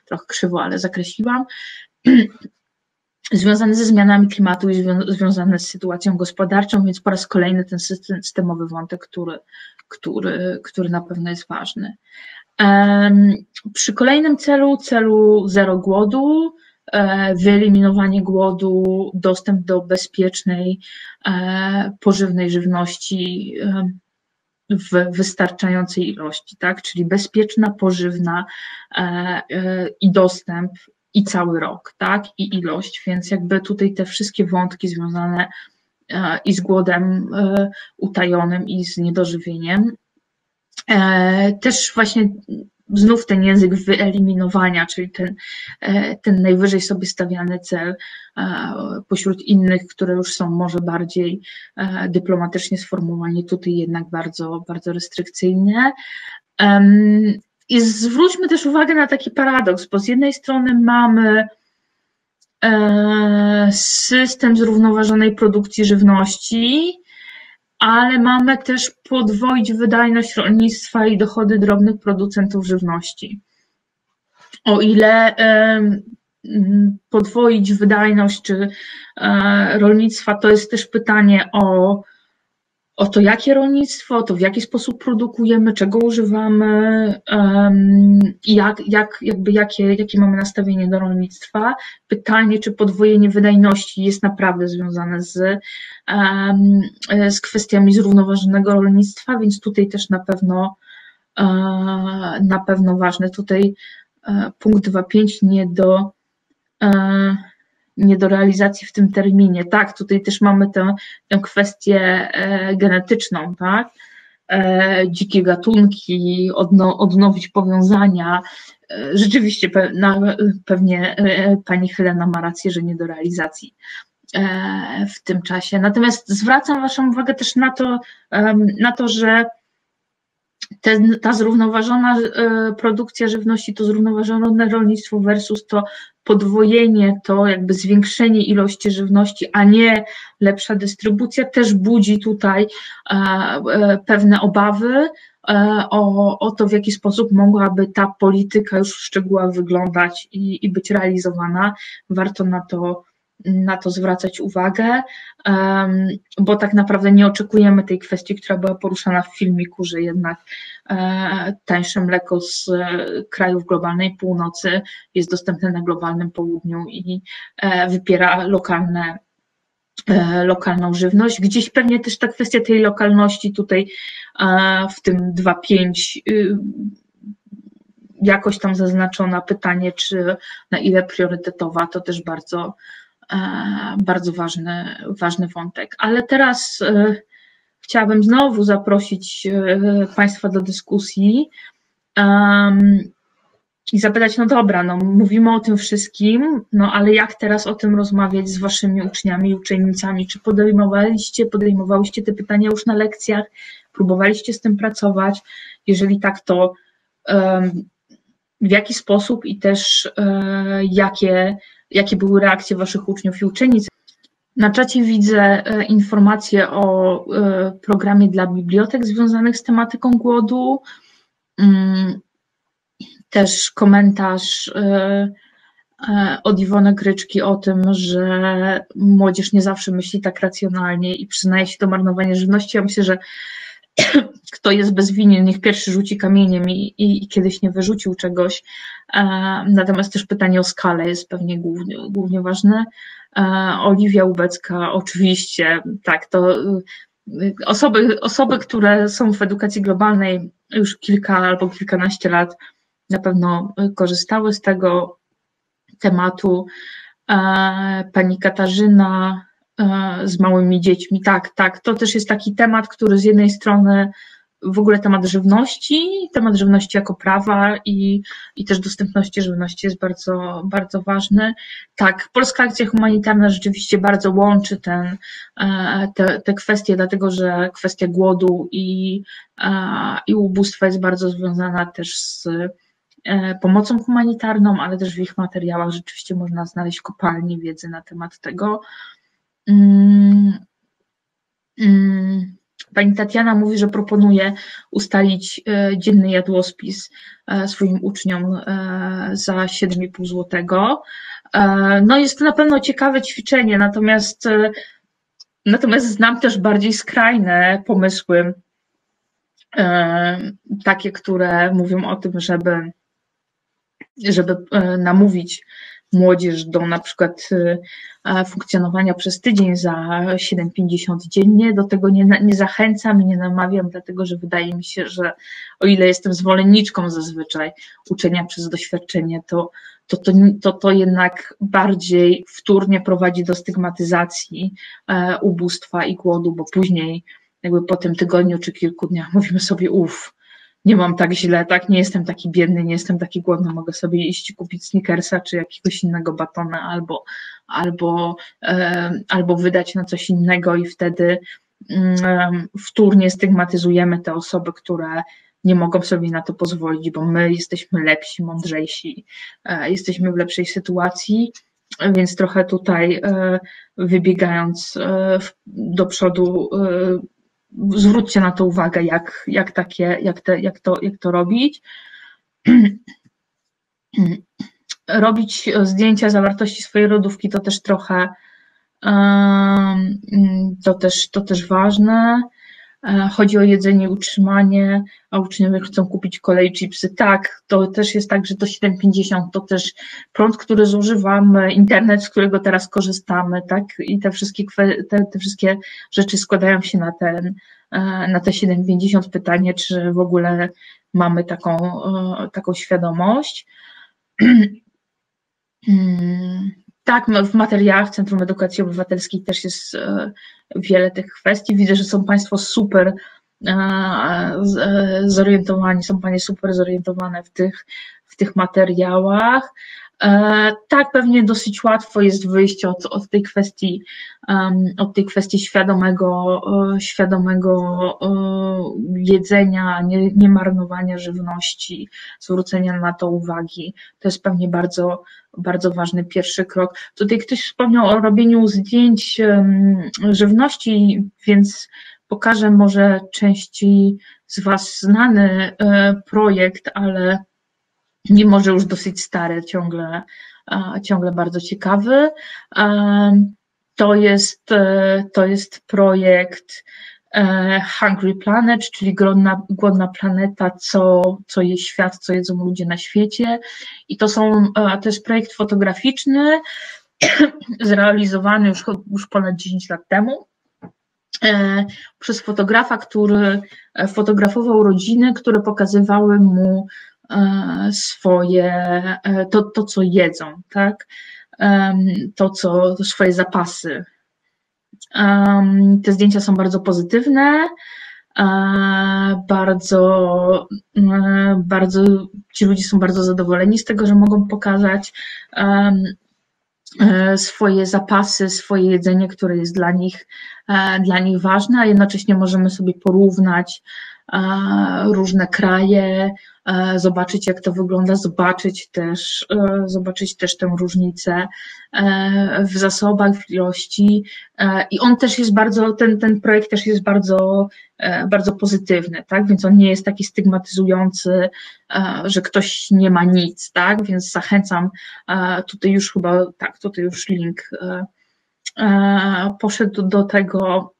trochę krzywo, ale zakreśliłam. związane ze zmianami klimatu i związane z sytuacją gospodarczą, więc po raz kolejny ten systemowy wątek, który na pewno jest ważny. Przy kolejnym celu, celu zero głodu, wyeliminowanie głodu, dostęp do bezpiecznej, pożywnej żywności w wystarczającej ilości, tak? Czyli bezpieczna, pożywna i dostęp i cały rok, tak? I ilość, więc jakby tutaj te wszystkie wątki związane i z głodem utajonym i z niedożywieniem. Też właśnie znów ten język wyeliminowania, czyli ten najwyżej sobie stawiany cel pośród innych, które już są może bardziej dyplomatycznie sformułowani, tutaj jednak bardzo, bardzo restrykcyjne. I zwróćmy też uwagę na taki paradoks, bo z jednej strony mamy system zrównoważonej produkcji żywności, ale mamy też podwoić wydajność rolnictwa i dochody drobnych producentów żywności. O ile podwoić wydajność czy rolnictwa, to jest też pytanie o to, jakie rolnictwo, to w jaki sposób produkujemy, czego używamy, jakie mamy nastawienie do rolnictwa. Pytanie, czy podwojenie wydajności jest naprawdę związane z kwestiami zrównoważonego rolnictwa, więc tutaj też na pewno ważne. Tutaj punkt 2.5 nie do realizacji w tym terminie. Tak, tutaj też mamy tę kwestię genetyczną, tak? Dzikie gatunki, odnowić powiązania. Rzeczywiście pewnie pani Helena ma rację, że nie do realizacji w tym czasie. Natomiast zwracam waszą uwagę też na to, że ta zrównoważona produkcja żywności, to zrównoważone rolnictwo versus to podwojenie, to jakby zwiększenie ilości żywności, a nie lepsza dystrybucja, też budzi tutaj pewne obawy o to, w jaki sposób mogłaby ta polityka już w szczegółach wyglądać i być realizowana. Warto na to zwracać uwagę, bo tak naprawdę nie oczekujemy tej kwestii, która była poruszana w filmiku, że jednak tańsze mleko z krajów globalnej północy jest dostępne na globalnym południu i wypiera lokalną żywność. Gdzieś pewnie też ta kwestia tej lokalności tutaj w tym 2.5 jakoś tam zaznaczona, pytanie, czy na ile priorytetowa, to też bardzo ważny wątek. Ale teraz chciałabym znowu zaprosić Państwa do dyskusji i zapytać, no dobra, no mówimy o tym wszystkim, no ale jak teraz o tym rozmawiać z waszymi uczniami i uczennicami? Czy podejmowałyście te pytania już na lekcjach? Próbowaliście z tym pracować? Jeżeli tak, to w jaki sposób i też jakie były reakcje waszych uczniów i uczennic. Na czacie widzę informacje o programie dla bibliotek związanych z tematyką głodu, też komentarz od Iwony Kryczki o tym, że młodzież nie zawsze myśli tak racjonalnie i przyznaje się do marnowania żywności. Ja myślę, że kto jest bez winy, niech pierwszy rzuci kamieniem i kiedyś nie wyrzucił czegoś. Natomiast też pytanie o skalę jest pewnie głównie ważne. Oliwia Ubecka, oczywiście, tak, to osoby, które są w edukacji globalnej już kilka albo kilkanaście lat, na pewno korzystały z tego tematu. Pani Katarzyna z małymi dziećmi, tak, to też jest taki temat, który z jednej strony w ogóle temat żywności jako prawa i też dostępności żywności jest bardzo ważny. Tak, Polska Akcja Humanitarna rzeczywiście bardzo łączy te kwestie, dlatego że kwestia głodu i ubóstwa jest bardzo związana też z pomocą humanitarną, ale też w ich materiałach rzeczywiście można znaleźć kopalnie wiedzy na temat tego. Pani Tatiana mówi, że proponuje ustalić dzienny jadłospis swoim uczniom za 7,5 zł. No jest to na pewno ciekawe ćwiczenie, natomiast znam też bardziej skrajne pomysły, takie, które mówią o tym, żeby namówić młodzież do na przykład funkcjonowania przez tydzień za 7,50 dziennie. Do tego nie zachęcam i nie namawiam, dlatego że wydaje mi się, że o ile jestem zwolenniczką zazwyczaj uczenia przez doświadczenie, to jednak bardziej wtórnie prowadzi do stygmatyzacji ubóstwa i głodu, bo później jakby po tym tygodniu czy kilku dniach mówimy sobie nie mam tak źle, tak, nie jestem taki biedny, nie jestem taki głodny, mogę sobie iść kupić Snickersa czy jakiegoś innego batona albo wydać na coś innego i wtedy wtórnie stygmatyzujemy te osoby, które nie mogą sobie na to pozwolić, bo my jesteśmy lepsi, mądrzejsi, jesteśmy w lepszej sytuacji, więc trochę tutaj wybiegając do przodu, zwróćcie na to uwagę, jak to robić. Robić zdjęcia zawartości swojej lodówki to też trochę, to też ważne. Chodzi o jedzenie i utrzymanie, a uczniowie chcą kupić kolej chipsy. Tak, to też jest tak, że to 7,50 to też prąd, który zużywamy, internet, z którego teraz korzystamy, tak? I te wszystkie rzeczy składają się na te 7,50. Pytanie, czy w ogóle mamy taką świadomość. Tak, w materiałach Centrum Edukacji Obywatelskiej też jest wiele tych kwestii. Widzę, że są Państwo super zorientowani, są Panie super zorientowane w tych materiałach. Tak, pewnie dosyć łatwo jest wyjść od tej kwestii świadomego jedzenia, nie marnowania żywności, zwrócenia na to uwagi. To jest pewnie bardzo, bardzo ważny pierwszy krok. Tutaj ktoś wspomniał o robieniu zdjęć żywności, więc pokażę może części z Was znany projekt, ale mimo że już dosyć stary, ciągle bardzo ciekawy. To jest projekt Hungry Planet, czyli głodna planeta, co je świat, co jedzą ludzie na świecie. I to jest projekt fotograficzny, zrealizowany już ponad 10 lat temu przez fotografa, który fotografował rodziny, które pokazywały mu to co jedzą, tak? Swoje zapasy. Te zdjęcia są bardzo pozytywne, bardzo ci ludzie są bardzo zadowoleni z tego, że mogą pokazać swoje zapasy, swoje jedzenie, które jest dla nich ważne, a jednocześnie możemy sobie porównać różne kraje, zobaczyć jak to wygląda, zobaczyć też tę różnicę w zasobach, w ilości i on też jest bardzo, ten projekt też jest bardzo, bardzo pozytywny, tak, więc on nie jest taki stygmatyzujący, że ktoś nie ma nic, tak, więc zachęcam, tutaj już link poszedł do tego,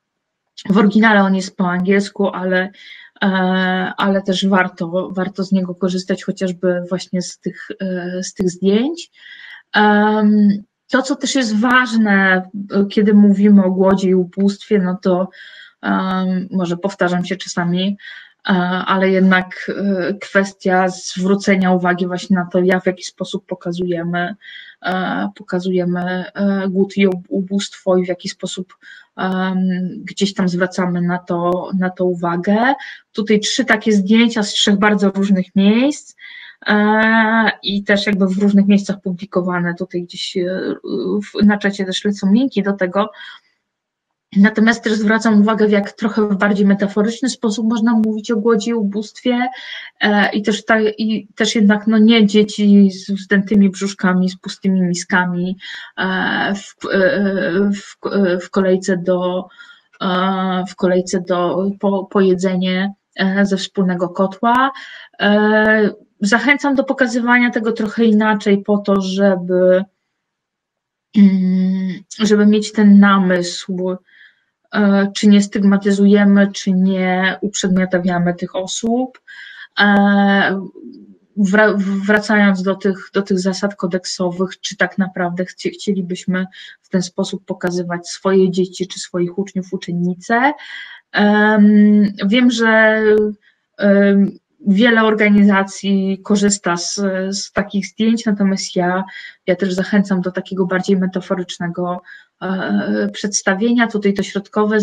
w oryginale on jest po angielsku, ale też warto z niego korzystać chociażby właśnie z tych zdjęć. To, co też jest ważne, kiedy mówimy o głodzie i ubóstwie, no to może powtarzam się czasami, ale jednak kwestia zwrócenia uwagi właśnie na to, w jaki sposób pokazujemy głód i ubóstwo i w jaki sposób gdzieś tam zwracamy na to uwagę. Tutaj 3 takie zdjęcia z 3 bardzo różnych miejsc i też jakby w różnych miejscach publikowane. Tutaj gdzieś na czacie też lecą linki do tego. Natomiast też zwracam uwagę, w jak trochę bardziej metaforyczny sposób można mówić o głodzie i ubóstwie i też jednak no nie dzieci z wzdętymi brzuszkami, z pustymi miskami w kolejce po jedzenie ze wspólnego kotła. Zachęcam do pokazywania tego trochę inaczej po to, żeby żeby mieć ten namysł, czy nie stygmatyzujemy, czy nie uprzedmiotawiamy tych osób, wracając do tych zasad kodeksowych, czy tak naprawdę chcielibyśmy w ten sposób pokazywać swoje dzieci, czy swoich uczniów, uczennice. Wiem, że wiele organizacji korzysta z takich zdjęć, natomiast ja też zachęcam do takiego bardziej metaforycznego przedstawienia. Tutaj to środkowe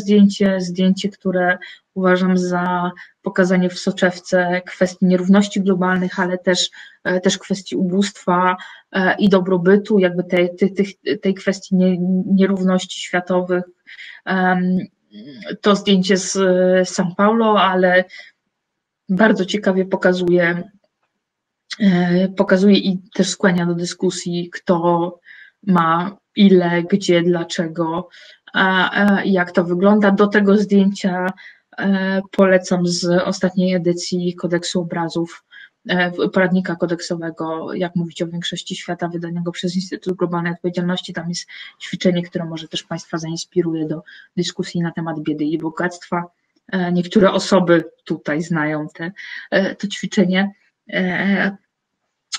zdjęcie, które uważam za pokazanie w soczewce kwestii nierówności globalnych, ale też kwestii ubóstwa i dobrobytu, jakby tej kwestii nierówności światowych. To zdjęcie z São Paulo, ale bardzo ciekawie pokazuje i też skłania do dyskusji, kto ma ile, gdzie, dlaczego, jak to wygląda. Do tego zdjęcia polecam z ostatniej edycji kodeksu obrazów, poradnika kodeksowego, jak mówić o większości świata, wydanego przez Instytut Globalnej Odpowiedzialności. Tam jest ćwiczenie, które może też Państwa zainspiruje do dyskusji na temat biedy i bogactwa. Niektóre osoby tutaj znają to ćwiczenie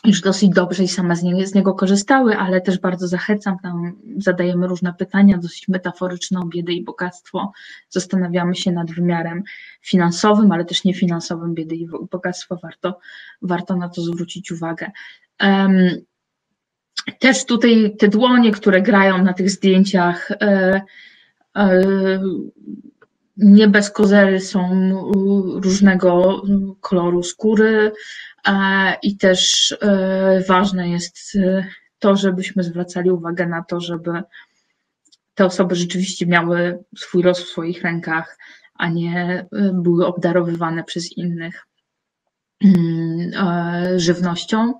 już dosyć dobrze i same z niego korzystały, ale też bardzo zachęcam, tam zadajemy różne pytania, dosyć metaforyczne o biedę i bogactwo, zastanawiamy się nad wymiarem finansowym, ale też niefinansowym biedy i bogactwa, warto na to zwrócić uwagę. Też tutaj te dłonie, które grają na tych zdjęciach, nie bez kozery są różnego koloru skóry i też ważne jest to, żebyśmy zwracali uwagę na to, żeby te osoby rzeczywiście miały swój los w swoich rękach, a nie były obdarowywane przez innych żywnością.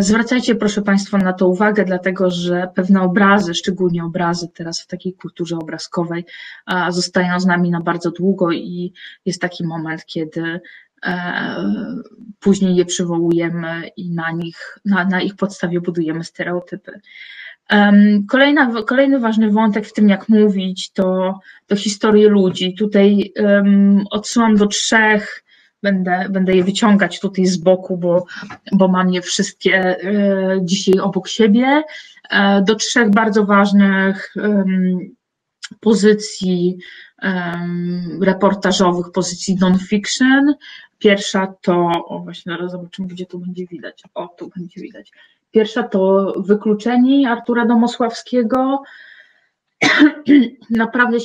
Zwracajcie, proszę Państwa, na to uwagę, dlatego że pewne obrazy, szczególnie obrazy teraz w takiej kulturze obrazkowej, zostają z nami na bardzo długo i jest taki moment, kiedy później je przywołujemy i na ich podstawie budujemy stereotypy. Kolejny ważny wątek w tym, jak mówić, to historie ludzi. Tutaj odsyłam do trzech. Będę je wyciągać tutaj z boku, bo mam je wszystkie dzisiaj obok siebie, do trzech bardzo ważnych pozycji reportażowych, pozycji non-fiction. Pierwsza to, właśnie zaraz zobaczymy, gdzie tu będzie widać, tu będzie widać. Pierwsza to Wykluczeni Artura Domosławskiego. Naprawdę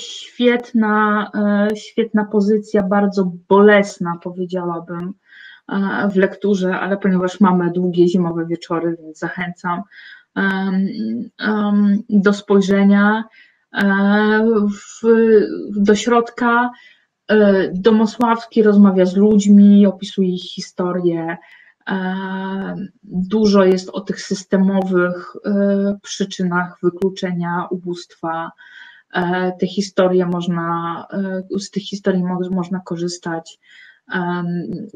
świetna pozycja, bardzo bolesna, powiedziałabym, w lekturze, ale ponieważ mamy długie zimowe wieczory, więc zachęcam do spojrzenia do środka. Domosławski rozmawia z ludźmi, opisuje ich historię. Dużo jest o tych systemowych przyczynach wykluczenia, ubóstwa. Z tych historii można korzystać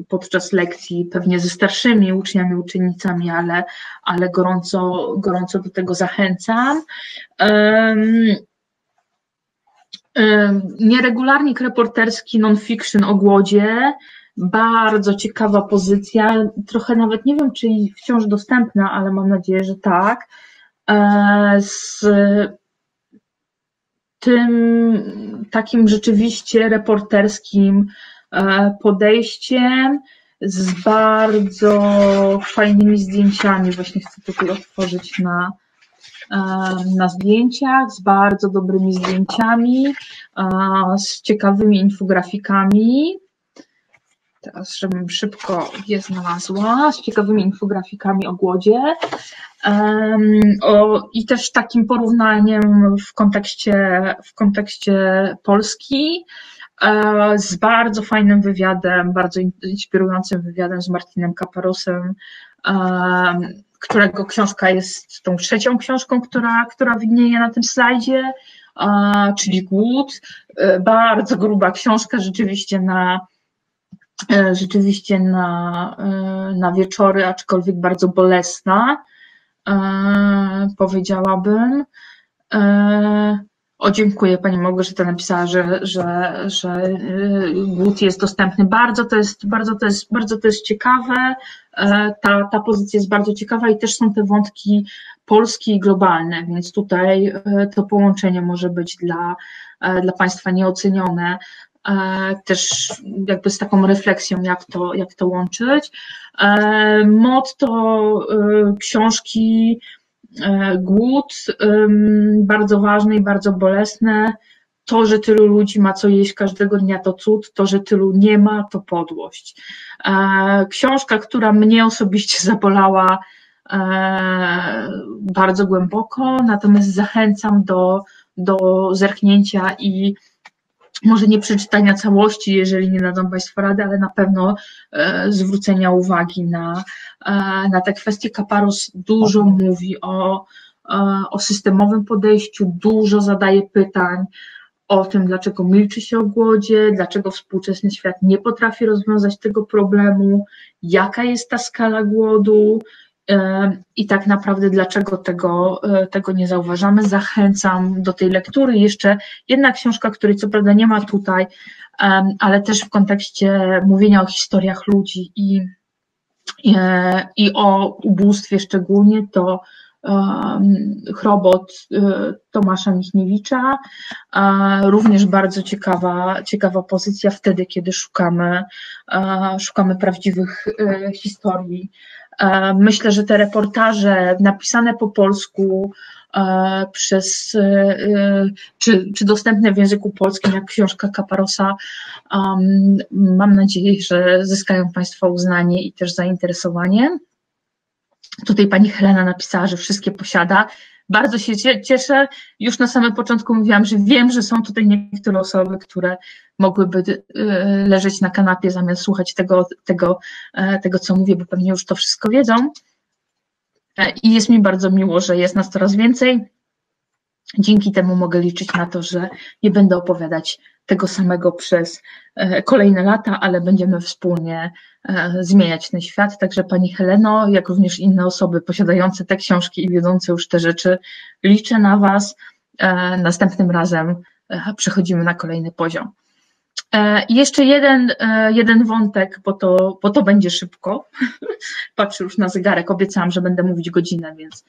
podczas lekcji, pewnie ze starszymi uczniami, uczennicami, ale gorąco do tego zachęcam. Nieregularnik reporterski, non-fiction o głodzie. Bardzo ciekawa pozycja, trochę nawet nie wiem, czy wciąż dostępna, ale mam nadzieję, że tak. Z tym takim rzeczywiście reporterskim podejściem, z bardzo fajnymi zdjęciami, właśnie chcę tutaj otworzyć na zdjęciach, z bardzo dobrymi zdjęciami, z ciekawymi infografikami. Teraz, żebym szybko je znalazła, z ciekawymi infografikami o głodzie i też takim porównaniem w kontekście Polski, z bardzo fajnym wywiadem, bardzo inspirującym wywiadem z Martinem Kaparosem, którego książka jest tą trzecią książką, która widnieje na tym slajdzie, czyli Głód. Bardzo gruba książka, rzeczywiście na wieczory, aczkolwiek bardzo bolesna. powiedziałabym. Dziękuję, pani Małgorzata napisała, że głód jest dostępny. Bardzo to jest ciekawe. Ta pozycja jest bardzo ciekawa i też są te wątki polskie i globalne, więc tutaj to połączenie może być dla państwa nieocenione. Też jakby z taką refleksją, jak to łączyć. Motto książki: głód, bardzo ważny i bardzo bolesny. To, że tylu ludzi ma co jeść każdego dnia, to cud, to, że tylu nie ma, to podłość. Książka, która mnie osobiście zabolała bardzo głęboko, natomiast zachęcam do zerknięcia i może nie przeczytania całości, jeżeli nie dadzą państwo rady, ale na pewno zwrócenia uwagi na te kwestie. Kaparos dużo mówi o systemowym podejściu, dużo zadaje pytań o tym, dlaczego milczy się o głodzie, dlaczego współczesny świat nie potrafi rozwiązać tego problemu, jaka jest ta skala głodu i tak naprawdę dlaczego tego nie zauważamy. Zachęcam do tej lektury. Jeszcze jedna książka, której co prawda nie ma tutaj, ale też w kontekście mówienia o historiach ludzi i o ubóstwie szczególnie, to Chrobot Tomasza Michniewicza, również bardzo ciekawa pozycja wtedy, kiedy szukamy prawdziwych historii. Myślę, że te reportaże napisane po polsku czy dostępne w języku polskim, jak książka Kaparosa, mam nadzieję, że zyskają państwa uznanie i też zainteresowanie. Tutaj pani Helena napisała, że wszystkie posiada. Bardzo się cieszę. Już na samym początku mówiłam, że wiem, że są tutaj niektóre osoby, które mogłyby leżeć na kanapie zamiast słuchać tego, co mówię, bo pewnie już to wszystko wiedzą. I jest mi bardzo miło, że jest nas coraz więcej. Dzięki temu mogę liczyć na to, że nie będę opowiadać tego samego przez kolejne lata, ale będziemy wspólnie zmieniać ten świat. Także pani Heleno, jak również inne osoby posiadające te książki i wiedzące już te rzeczy, liczę na was. Następnym razem przechodzimy na kolejny poziom. I jeszcze jeden wątek, bo to będzie szybko. Patrzę już na zegarek, obiecałam, że będę mówić godzinę, więc...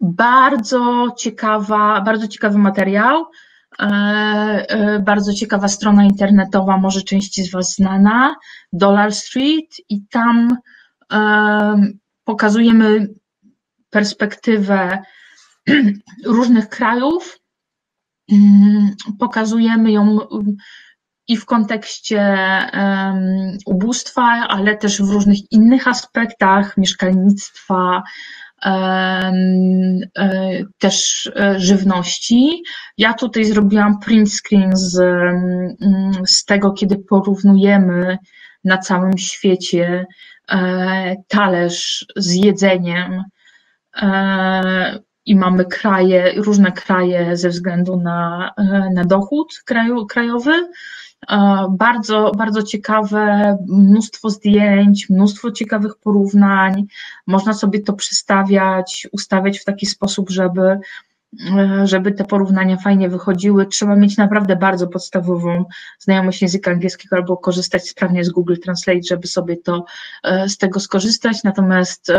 Bardzo ciekawy materiał, bardzo ciekawa strona internetowa, może części z was znana, Dollar Street, i tam pokazujemy perspektywę różnych krajów, pokazujemy ją i w kontekście ubóstwa, ale też w różnych innych aspektach mieszkalnictwa, też żywności. Ja tutaj zrobiłam print screen z tego, kiedy porównujemy na całym świecie talerz z jedzeniem i mamy różne kraje ze względu na dochód krajowy. Bardzo ciekawe, mnóstwo zdjęć, mnóstwo ciekawych porównań. Można sobie to przestawiać, ustawiać w taki sposób, żeby te porównania fajnie wychodziły. Trzeba mieć naprawdę bardzo podstawową znajomość języka angielskiego albo korzystać sprawnie z Google Translate, żeby sobie z tego skorzystać. Natomiast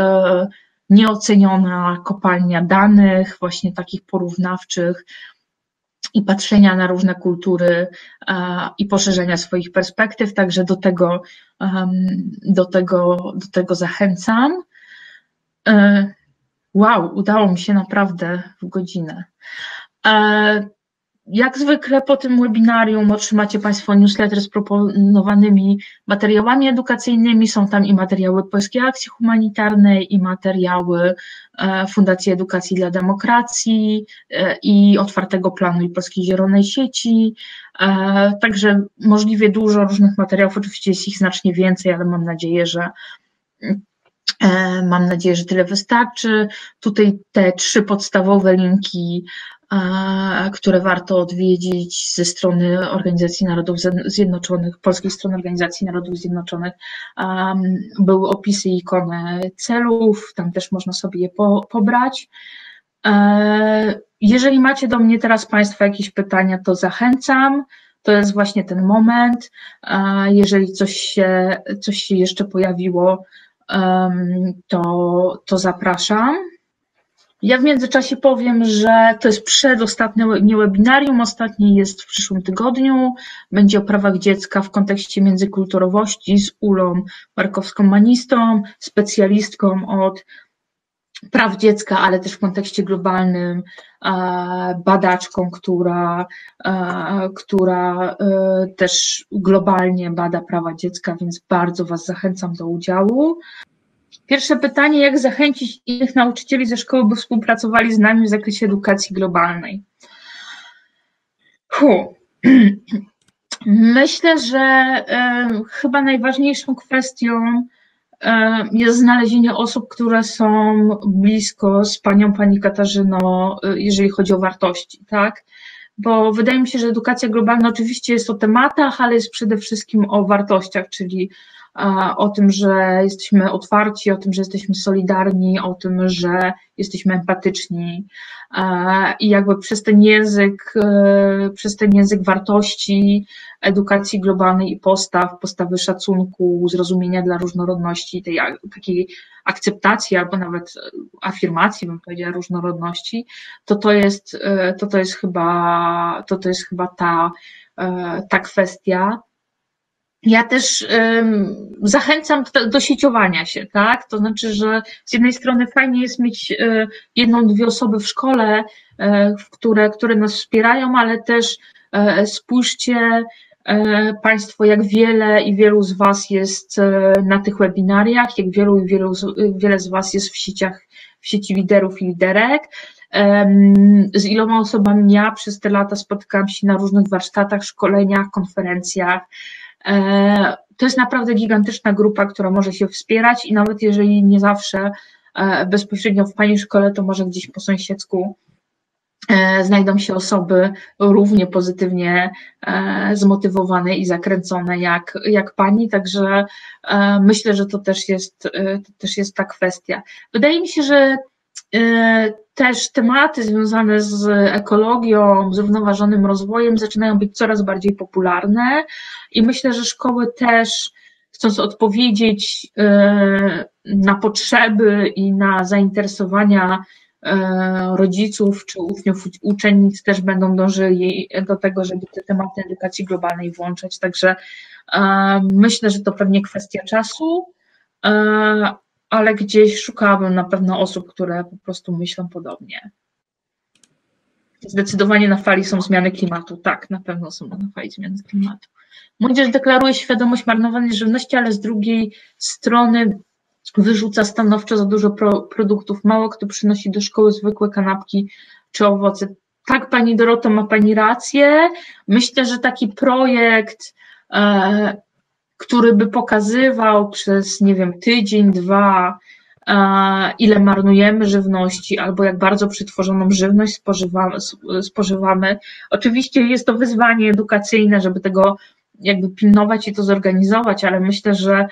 nieoceniona kopalnia danych, właśnie takich porównawczych, i patrzenia na różne kultury i poszerzenia swoich perspektyw, także do tego zachęcam. Wow, udało mi się naprawdę w godzinę. Jak zwykle po tym webinarium otrzymacie państwo newsletter z proponowanymi materiałami edukacyjnymi. Są tam i materiały Polskiej Akcji Humanitarnej, i materiały Fundacji Edukacji dla Demokracji, i Otwartego Planu, i Polskiej Zielonej Sieci. Także możliwie dużo różnych materiałów. Oczywiście jest ich znacznie więcej, ale mam nadzieję, że tyle wystarczy. Tutaj te trzy podstawowe linki które warto odwiedzić ze strony Organizacji Narodów Zjednoczonych, polskiej strony Organizacji Narodów Zjednoczonych. Były opisy i ikony celów, tam też można sobie je pobrać. Jeżeli macie do mnie teraz Państwo jakieś pytania, to zachęcam. To jest właśnie ten moment. Jeżeli coś się jeszcze pojawiło, to zapraszam. Ja w międzyczasie powiem, że to jest przedostatnie webinarium, ostatnie jest w przyszłym tygodniu, będzie o prawach dziecka w kontekście międzykulturowości z Ulą Markowską-Manistą, specjalistką od praw dziecka, ale też w kontekście globalnym, badaczką, która też globalnie bada prawa dziecka, więc bardzo Was zachęcam do udziału. Pierwsze pytanie, jak zachęcić innych nauczycieli ze szkoły, by współpracowali z nami w zakresie edukacji globalnej? Myślę, że chyba najważniejszą kwestią jest znalezienie osób, które są blisko z Pani Katarzyną, jeżeli chodzi o wartości, tak? Bo wydaje mi się, że edukacja globalna oczywiście jest o tematach, ale jest przede wszystkim o wartościach, czyli o tym, że jesteśmy otwarci, o tym, że jesteśmy solidarni, o tym, że jesteśmy empatyczni i jakby przez ten język wartości, edukacji globalnej i postawy szacunku, zrozumienia dla różnorodności, tej takiej akceptacji albo nawet afirmacji, bym powiedziała, różnorodności, to jest chyba ta kwestia. Ja też zachęcam do sieciowania się, tak? To znaczy, że z jednej strony fajnie jest mieć jedną, dwie osoby w szkole, które nas wspierają, ale też spójrzcie Państwo, jak wielu z Was jest na tych webinariach, jak wiele z Was jest w sieci liderów i liderek. Z iloma osobami ja przez te lata spotkałam się na różnych warsztatach, szkoleniach, konferencjach. To jest naprawdę gigantyczna grupa, która może się wspierać i nawet jeżeli nie zawsze bezpośrednio w Pani szkole, to może gdzieś po sąsiedzku znajdą się osoby równie pozytywnie zmotywowane i zakręcone jak Pani, także myślę, że to też jest ta kwestia. Wydaje mi się, że też tematy związane z ekologią, zrównoważonym rozwojem zaczynają być coraz bardziej popularne i myślę, że szkoły też, chcąc odpowiedzieć na potrzeby i na zainteresowania rodziców czy uczniów, uczennic, też będą dążyli do tego, żeby te tematy edukacji globalnej włączać, także myślę, że to pewnie kwestia czasu, ale gdzieś szukałabym na pewno osób, które po prostu myślą podobnie. Zdecydowanie na fali są zmiany klimatu. Tak, na pewno są na fali zmiany klimatu. Młodzież deklaruje świadomość marnowanej żywności, ale z drugiej strony wyrzuca stanowczo za dużo produktów. Mało kto przynosi do szkoły zwykłe kanapki czy owoce. Tak, Pani Doroto, ma Pani rację. Myślę, że taki projekt, który by pokazywał przez, nie wiem, tydzień, dwa, ile marnujemy żywności albo jak bardzo przetworzoną żywność spożywamy. Oczywiście jest to wyzwanie edukacyjne, żeby tego jakby pilnować i to zorganizować, ale myślę, że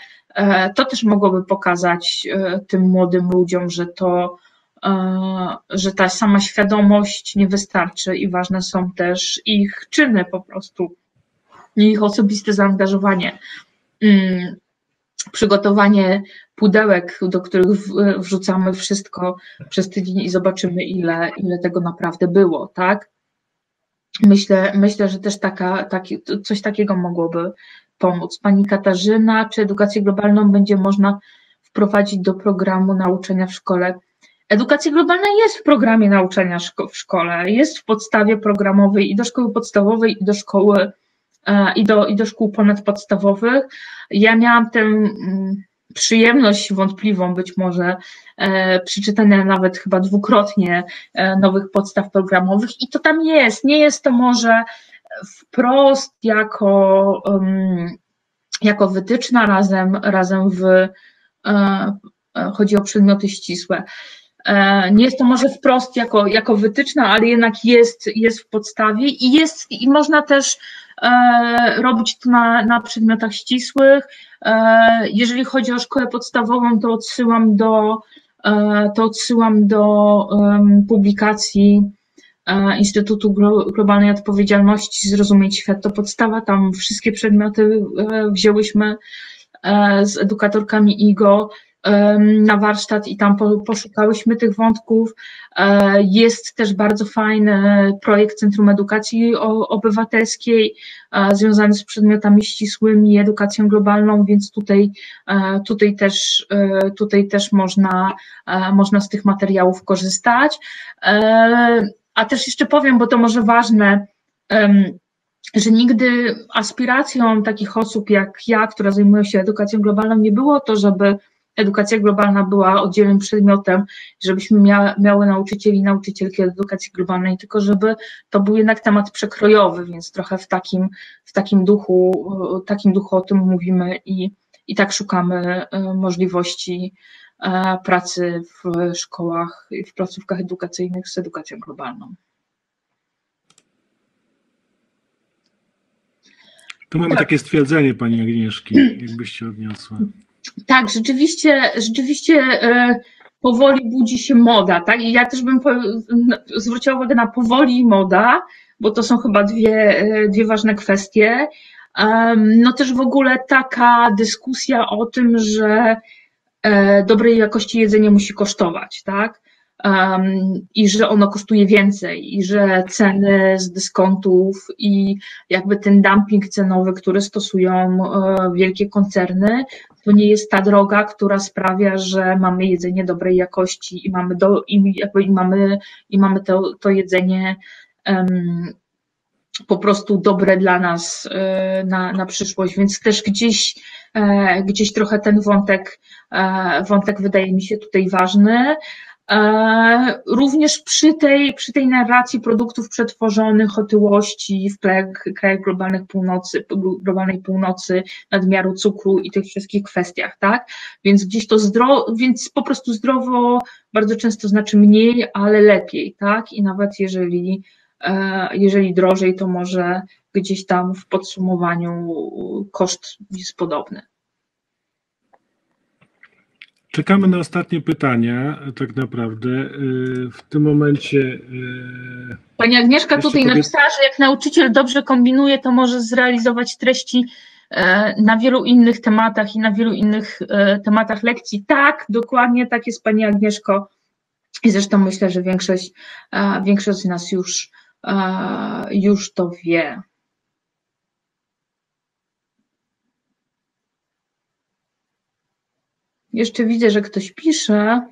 to też mogłoby pokazać tym młodym ludziom, że ta sama świadomość nie wystarczy i ważne są też ich czyny po prostu, ich osobiste zaangażowanie. Przygotowanie pudełek, do których wrzucamy wszystko przez tydzień i zobaczymy, ile tego naprawdę było, tak? Myślę, że też coś takiego mogłoby pomóc. Pani Katarzyna, czy edukację globalną będzie można wprowadzić do programu nauczania w szkole? Edukacja globalna jest w programie nauczania w szkole, jest w podstawie programowej i do szkoły podstawowej, i do szkoły i do szkół ponadpodstawowych. Ja miałam tę przyjemność wątpliwą być może przeczytania nawet chyba dwukrotnie nowych podstaw programowych i to tam jest. Nie jest to może wprost jako wytyczna razem chodzi o przedmioty ścisłe. Nie jest to może wprost jako wytyczna, ale jednak jest w podstawie i można też robić to na przedmiotach ścisłych. Jeżeli chodzi o szkołę podstawową, to odsyłam do publikacji Instytutu Globalnej Odpowiedzialności Zrozumieć Świat to Podstawa. Tam wszystkie przedmioty wzięłyśmy z edukatorkami IGO na warsztat i tam poszukałyśmy tych wątków. Jest też bardzo fajny projekt Centrum Edukacji Obywatelskiej związany z przedmiotami ścisłymi i edukacją globalną, więc tutaj też można z tych materiałów korzystać. A też jeszcze powiem, bo to może ważne, że nigdy aspiracją takich osób jak ja, która zajmuje się edukacją globalną, nie było to, żeby edukacja globalna była oddzielnym przedmiotem, żebyśmy miały nauczycieli i nauczycielki edukacji globalnej, tylko żeby to był jednak temat przekrojowy, więc trochę w takim duchu o tym mówimy i tak szukamy możliwości pracy w szkołach i w placówkach edukacyjnych z edukacją globalną. Tu mamy takie stwierdzenie pani Agnieszki, jakbyś się odniosła. Tak, rzeczywiście powoli budzi się moda, tak? I ja też bym zwróciła uwagę na powoli i moda, bo to są chyba dwie ważne kwestie. No też w ogóle taka dyskusja o tym, że dobrej jakości jedzenie musi kosztować, tak? I że ono kosztuje więcej i że ceny z dyskontów i jakby ten dumping cenowy, który stosują wielkie koncerny, to nie jest ta droga, która sprawia, że mamy jedzenie dobrej jakości i mamy to jedzenie po prostu dobre dla nas na przyszłość, więc też gdzieś trochę ten wątek wydaje mi się tutaj ważny. Również przy tej narracji produktów przetworzonych, otyłości w krajach globalnej północy, nadmiaru cukru i tych wszystkich kwestiach, tak? Więc gdzieś to więc po prostu zdrowo bardzo często znaczy mniej, ale lepiej, tak? I nawet jeżeli drożej, to może gdzieś tam w podsumowaniu koszt jest podobny. Czekamy na ostatnie pytania, tak naprawdę. W tym momencie... Pani Agnieszka tutaj napisała, że jak nauczyciel dobrze kombinuje, to może zrealizować treści na wielu innych tematach i na wielu innych tematach lekcji. Tak, dokładnie tak jest, Pani Agnieszko. I zresztą myślę, że większość z nas już to wie. Jeszcze widzę, że ktoś pisze.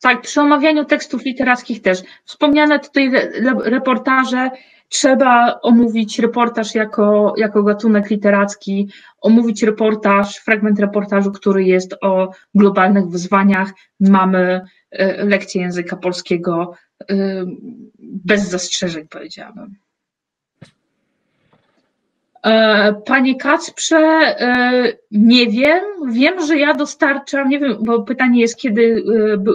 Tak, przy omawianiu tekstów literackich też. Wspomniane tutaj reportaże, trzeba omówić reportaż jako gatunek literacki, omówić fragment reportażu, który jest o globalnych wyzwaniach. Mamy lekcję języka polskiego bez zastrzeżeń, powiedziałabym. Panie Kacprze, nie wiem, że ja dostarczam, nie wiem, bo pytanie jest, kiedy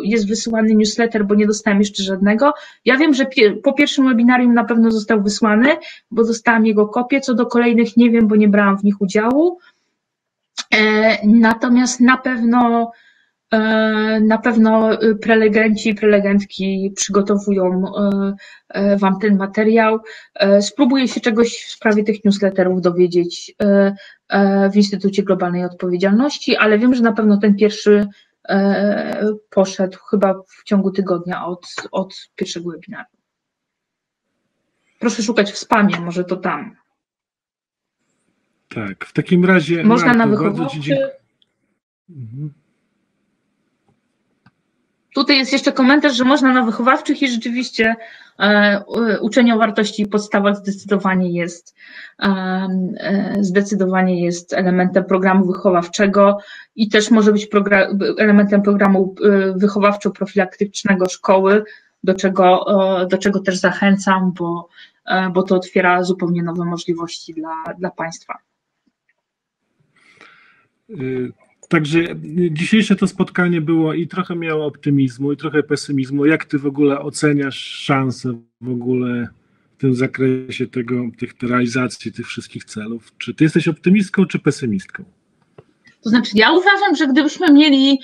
jest wysyłany newsletter, bo nie dostałam jeszcze żadnego. Ja wiem, że po pierwszym webinarium na pewno został wysłany, bo dostałam jego kopię, co do kolejnych nie wiem, bo nie brałam w nich udziału. Natomiast na pewno prelegenci i prelegentki przygotowują Wam ten materiał. Spróbuję się czegoś w sprawie tych newsletterów dowiedzieć w Instytucie Globalnej Odpowiedzialności, ale wiem, że na pewno ten pierwszy poszedł chyba w ciągu tygodnia od pierwszego webinaru. Proszę szukać w spamie, może to tam. Tak, w takim razie... Można na wychowawczy... Tutaj jest jeszcze komentarz, że można na wychowawczych i rzeczywiście uczenie o wartości i podstawach zdecydowanie jest elementem programu wychowawczego i też może być elementem programu wychowawczo-profilaktycznego szkoły, do czego też zachęcam, bo to otwiera zupełnie nowe możliwości dla państwa. Także dzisiejsze to spotkanie było i trochę miało optymizmu, i trochę pesymizmu. Jak ty w ogóle oceniasz szanse w ogóle w tym zakresie realizacji tych wszystkich celów? Czy ty jesteś optymistką, czy pesymistką? To znaczy ja uważam, że gdybyśmy mieli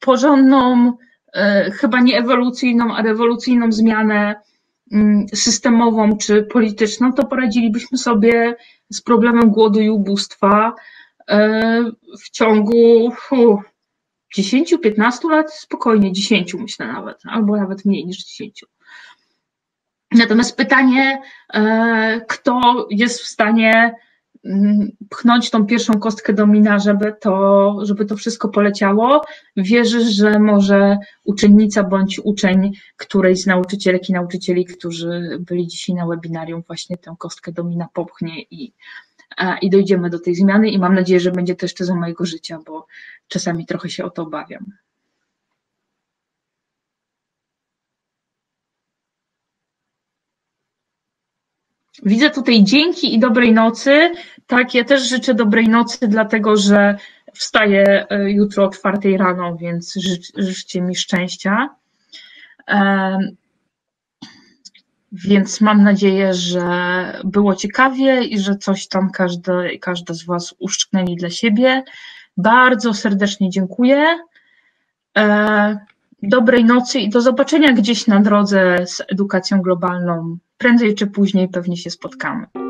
porządną, chyba nie ewolucyjną, a rewolucyjną zmianę systemową czy polityczną, to poradzilibyśmy sobie z problemem głodu i ubóstwa w ciągu 10-15 lat, spokojnie 10 myślę nawet, albo nawet mniej niż 10. Natomiast pytanie, kto jest w stanie pchnąć tą pierwszą kostkę domina, żeby to wszystko poleciało. Wierzę, że może uczennica bądź uczeń którejś z nauczycielek i nauczycieli, którzy byli dzisiaj na webinarium, właśnie tę kostkę domina popchnie i dojdziemy do tej zmiany i mam nadzieję, że będzie to jeszcze za mojego życia, bo czasami trochę się o to obawiam. Widzę tutaj dzięki i dobrej nocy. Tak, ja też życzę dobrej nocy, dlatego że wstaję jutro o 4 rano, więc życzcie mi szczęścia. Więc mam nadzieję, że było ciekawie i że coś tam każda z was uszczknęli dla siebie. Bardzo serdecznie dziękuję. Dobrej nocy i do zobaczenia gdzieś na drodze z edukacją globalną. Prędzej czy później pewnie się spotkamy.